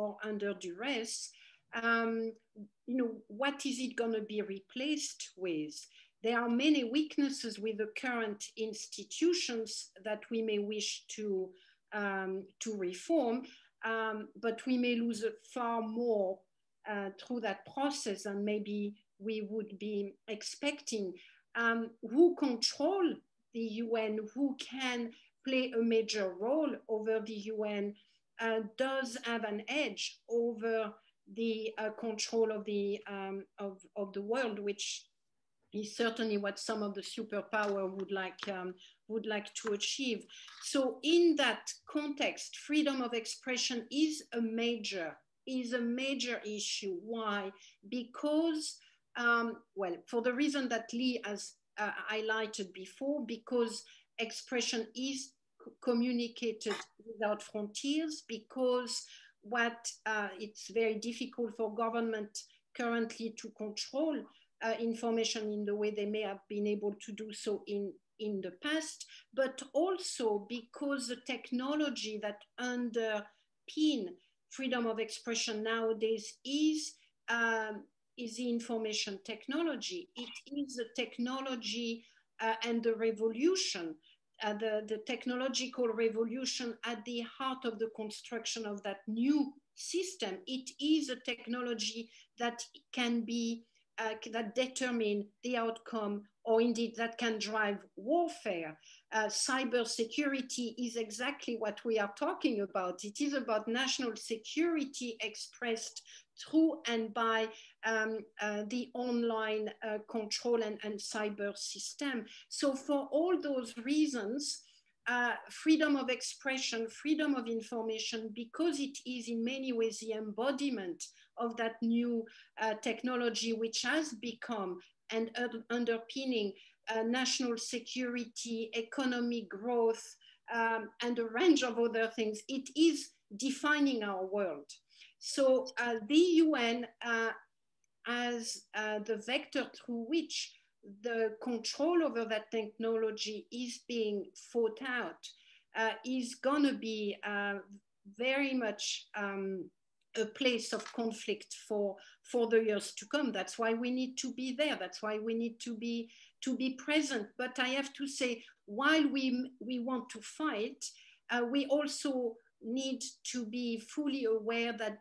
or under duress, um, you know, what is it going to be replaced with? There are many weaknesses with the current institutions that we may wish to um, to reform, um, but we may lose far more Uh, through that process, and maybe we would be expecting. Um, who control the U N? Who can play a major role over the U N? Uh, does have an edge over the uh, control of the um, of of the world, which is certainly what some of the superpower would like um, would like to achieve. So, in that context, freedom of expression is a major. is a major issue. Why? Because, um, well, for the reason that Lee has uh, highlighted before, because expression is communicated without frontiers, because what uh, it's very difficult for government currently to control uh, information in the way they may have been able to do so in, in the past, but also because the technology that underpin freedom of expression nowadays is, um, is the information technology. It is the technology uh, and the revolution, uh, the, the technological revolution at the heart of the construction of that new system. It is a technology that can be, uh, that determine the outcome, or indeed that can drive warfare. Uh, cybersecurity is exactly what we are talking about. It is about national security expressed through and by um, uh, the online uh, control and, and cyber system. So for all those reasons, uh, freedom of expression, freedom of information, because it is in many ways the embodiment of that new uh, technology, which has become an underpinning uh, national security, economic growth, um, and a range of other things. It is defining our world. So uh, the U N uh, as uh, the vector through which the control over that technology is being fought out uh, is gonna be uh, very much um, a place of conflict for, for the years to come. That's why we need to be there. That's why we need to be, to be present. But I have to say, while we, we want to fight, uh, we also need to be fully aware that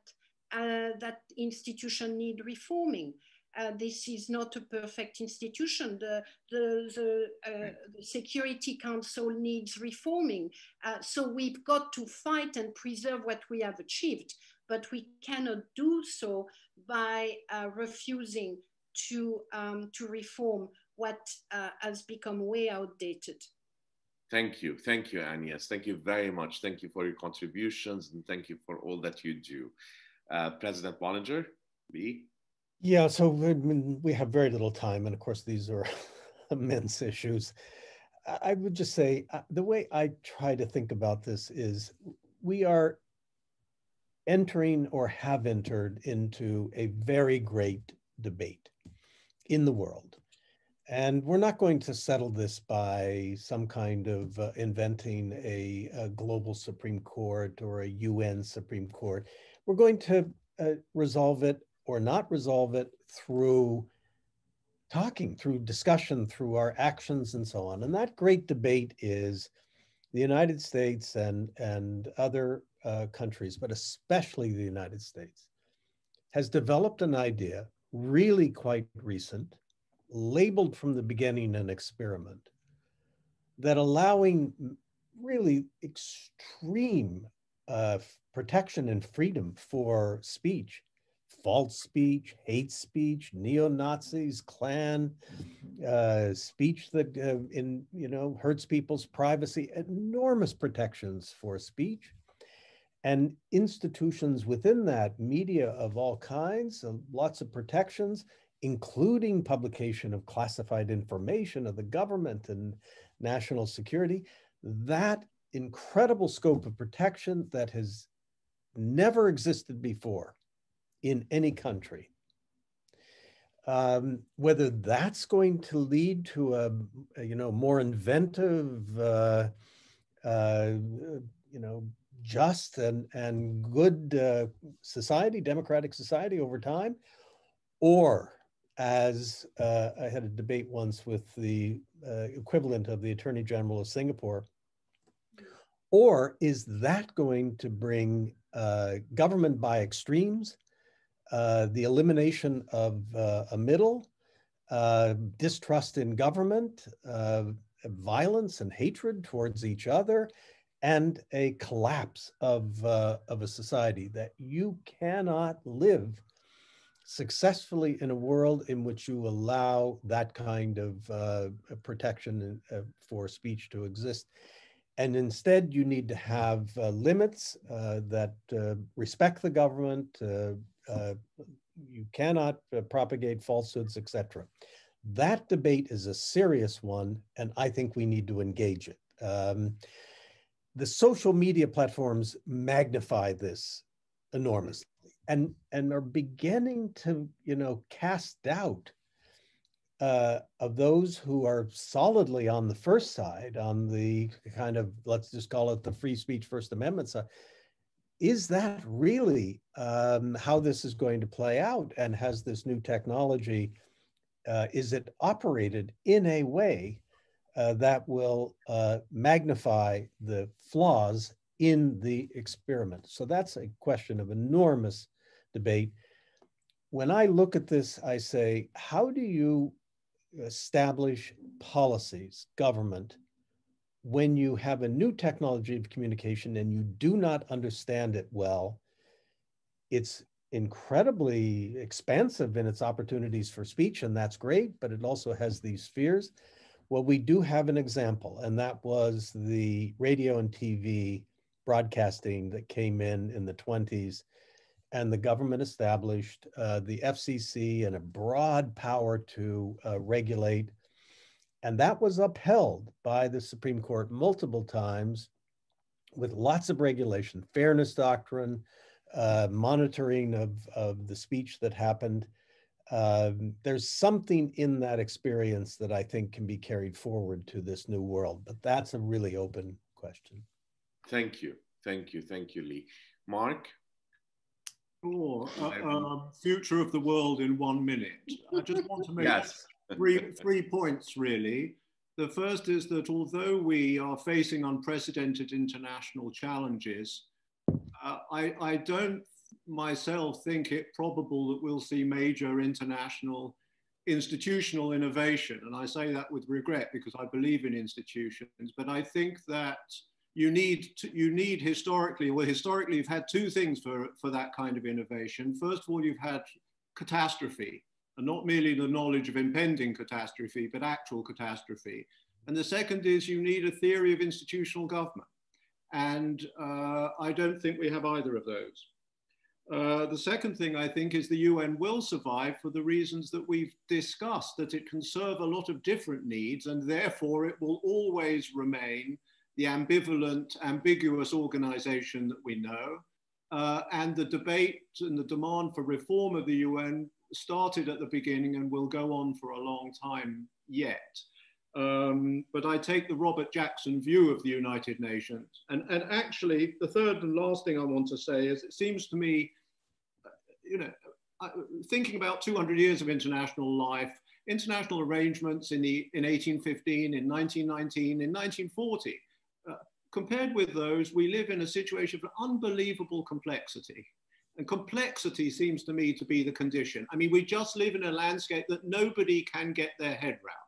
uh, that institution need reforming. Uh, this is not a perfect institution. The, the, the, uh, the Security Council needs reforming. Uh, so we've got to fight and preserve what we have achieved, but we cannot do so by uh, refusing to, um, to reform what uh, has become way outdated. Thank you. Thank you, Agnes. Thank you very much. Thank you for your contributions, and thank you for all that you do. Uh, President Bollinger, B. Yeah, so we have very little time, and of course, these are immense issues. I would just say uh, the way I try to think about this is we are entering or have entered into a very great debate in the world. And we're not going to settle this by some kind of uh, inventing a, a global Supreme Court or a U N Supreme Court. We're going to uh, resolve it or not resolve it through talking, through discussion, through our actions and so on. And that great debate is the United States and, and other uh, countries, but especially the United States, has developed an idea, really quite recent, labeled from the beginning an experiment, that allowing really extreme uh, protection and freedom for speech, false speech, hate speech, neo-Nazis, Klan, uh, speech that uh, in, you know, hurts people's privacy, enormous protections for speech, and institutions within that, media of all kinds, uh, lots of protections, including publication of classified information of the government and national security. That incredible scope of protection that has never existed before in any country. Um, whether that's going to lead to a, a you know, more inventive, uh, uh, you know, just and, and good uh, society, democratic society over time, or as uh, I had a debate once with the uh, equivalent of the Attorney General of Singapore, or is that going to bring uh, government by extremes, uh, the elimination of uh, a middle, uh, distrust in government, uh, violence and hatred towards each other, and a collapse of, uh, of a society that you cannot live successfully in a world in which you allow that kind of uh, protection uh, for speech to exist. And instead you need to have uh, limits uh, that uh, respect the government. Uh, uh, you cannot uh, propagate falsehoods, et cetera. That debate is a serious one, and I think we need to engage it. Um, the social media platforms magnify this enormously. And, and are beginning to, you know, cast doubt uh, of those who are solidly on the first side, on the kind of, let's just call it the free speech First Amendment side. Is that really um, how this is going to play out? And has this new technology, uh, is it operated in a way uh, that will uh, magnify the flaws in the experiment? So that's a question of enormous debate. When I look at this, I say, how do you establish policies, government, when you have a new technology of communication and you do not understand it well? It's incredibly expansive in its opportunities for speech, and that's great, but it also has these fears. Well, we do have an example, and that was the radio and T V broadcasting that came in in the twenties, and the government established uh, the F C C and a broad power to uh, regulate. And that was upheld by the Supreme Court multiple times with lots of regulation, fairness doctrine, uh, monitoring of, of the speech that happened. Uh, there's something in that experience that I think can be carried forward to this new world, but that's a really open question. Thank you, thank you, thank you, Lee. Mark? Sure, uh, um, future of the world in one minute. I just want to make yes. three, three points, really. The first is that although we are facing unprecedented international challenges, uh, I, I don't myself think it probable that we'll see major international institutional innovation. And I say that with regret because I believe in institutions, but I think that you need, to, you need historically, well, historically you've had two things for, for that kind of innovation. First of all, you've had catastrophe, and not merely the knowledge of impending catastrophe, but actual catastrophe. And the second is you need a theory of institutional government. And uh, I don't think we have either of those. Uh, the second thing I think is the U N will survive for the reasons that we've discussed, that it can serve a lot of different needs, and therefore it will always remain the ambivalent, ambiguous organization that we know. Uh, and the debate and the demand for reform of the U N started at the beginning and will go on for a long time yet. Um, but I take the Robert Jackson view of the United Nations. And, and actually, the third and last thing I want to say is it seems to me, you know, thinking about two hundred years of international life, international arrangements in, the, in eighteen fifteen, in nineteen nineteen, in nineteen forty, uh, compared with those, we live in a situation of unbelievable complexity. And complexity seems to me to be the condition. I mean, we just live in a landscape that nobody can get their head round.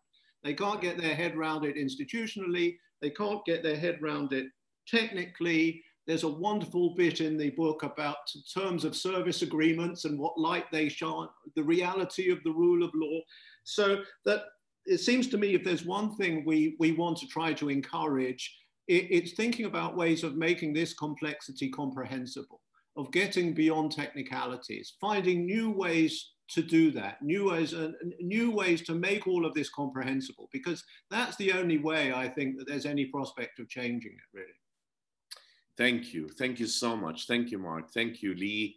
They can't get their head round it institutionally. They can't get their head round it technically. There's a wonderful bit in the book about terms of service agreements and what light they shine, the reality of the rule of law. So that it seems to me if there's one thing we, we want to try to encourage, it, it's thinking about ways of making this complexity comprehensible, of getting beyond technicalities, finding new ways to do that, new ways, uh, new ways to make all of this comprehensible, because that's the only way I think that there's any prospect of changing it, really. Thank you. Thank you so much. Thank you, Mark. Thank you, Lee.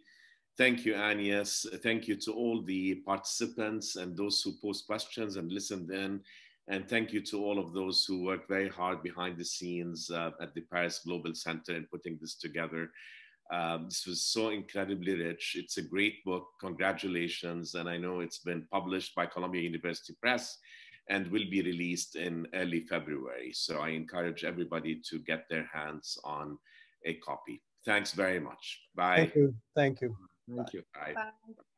Thank you, Agnes. Thank you to all the participants and those who posed questions and listened in. And thank you to all of those who worked very hard behind the scenes uh, at the Paris Global Center in putting this together. Um, this was so incredibly rich. It's a great book. Congratulations. And I know it's been published by Columbia University Press and will be released in early February. So I encourage everybody to get their hands on a copy. Thanks very much. Bye. Thank you. Thank you. Thank you. Bye. Bye.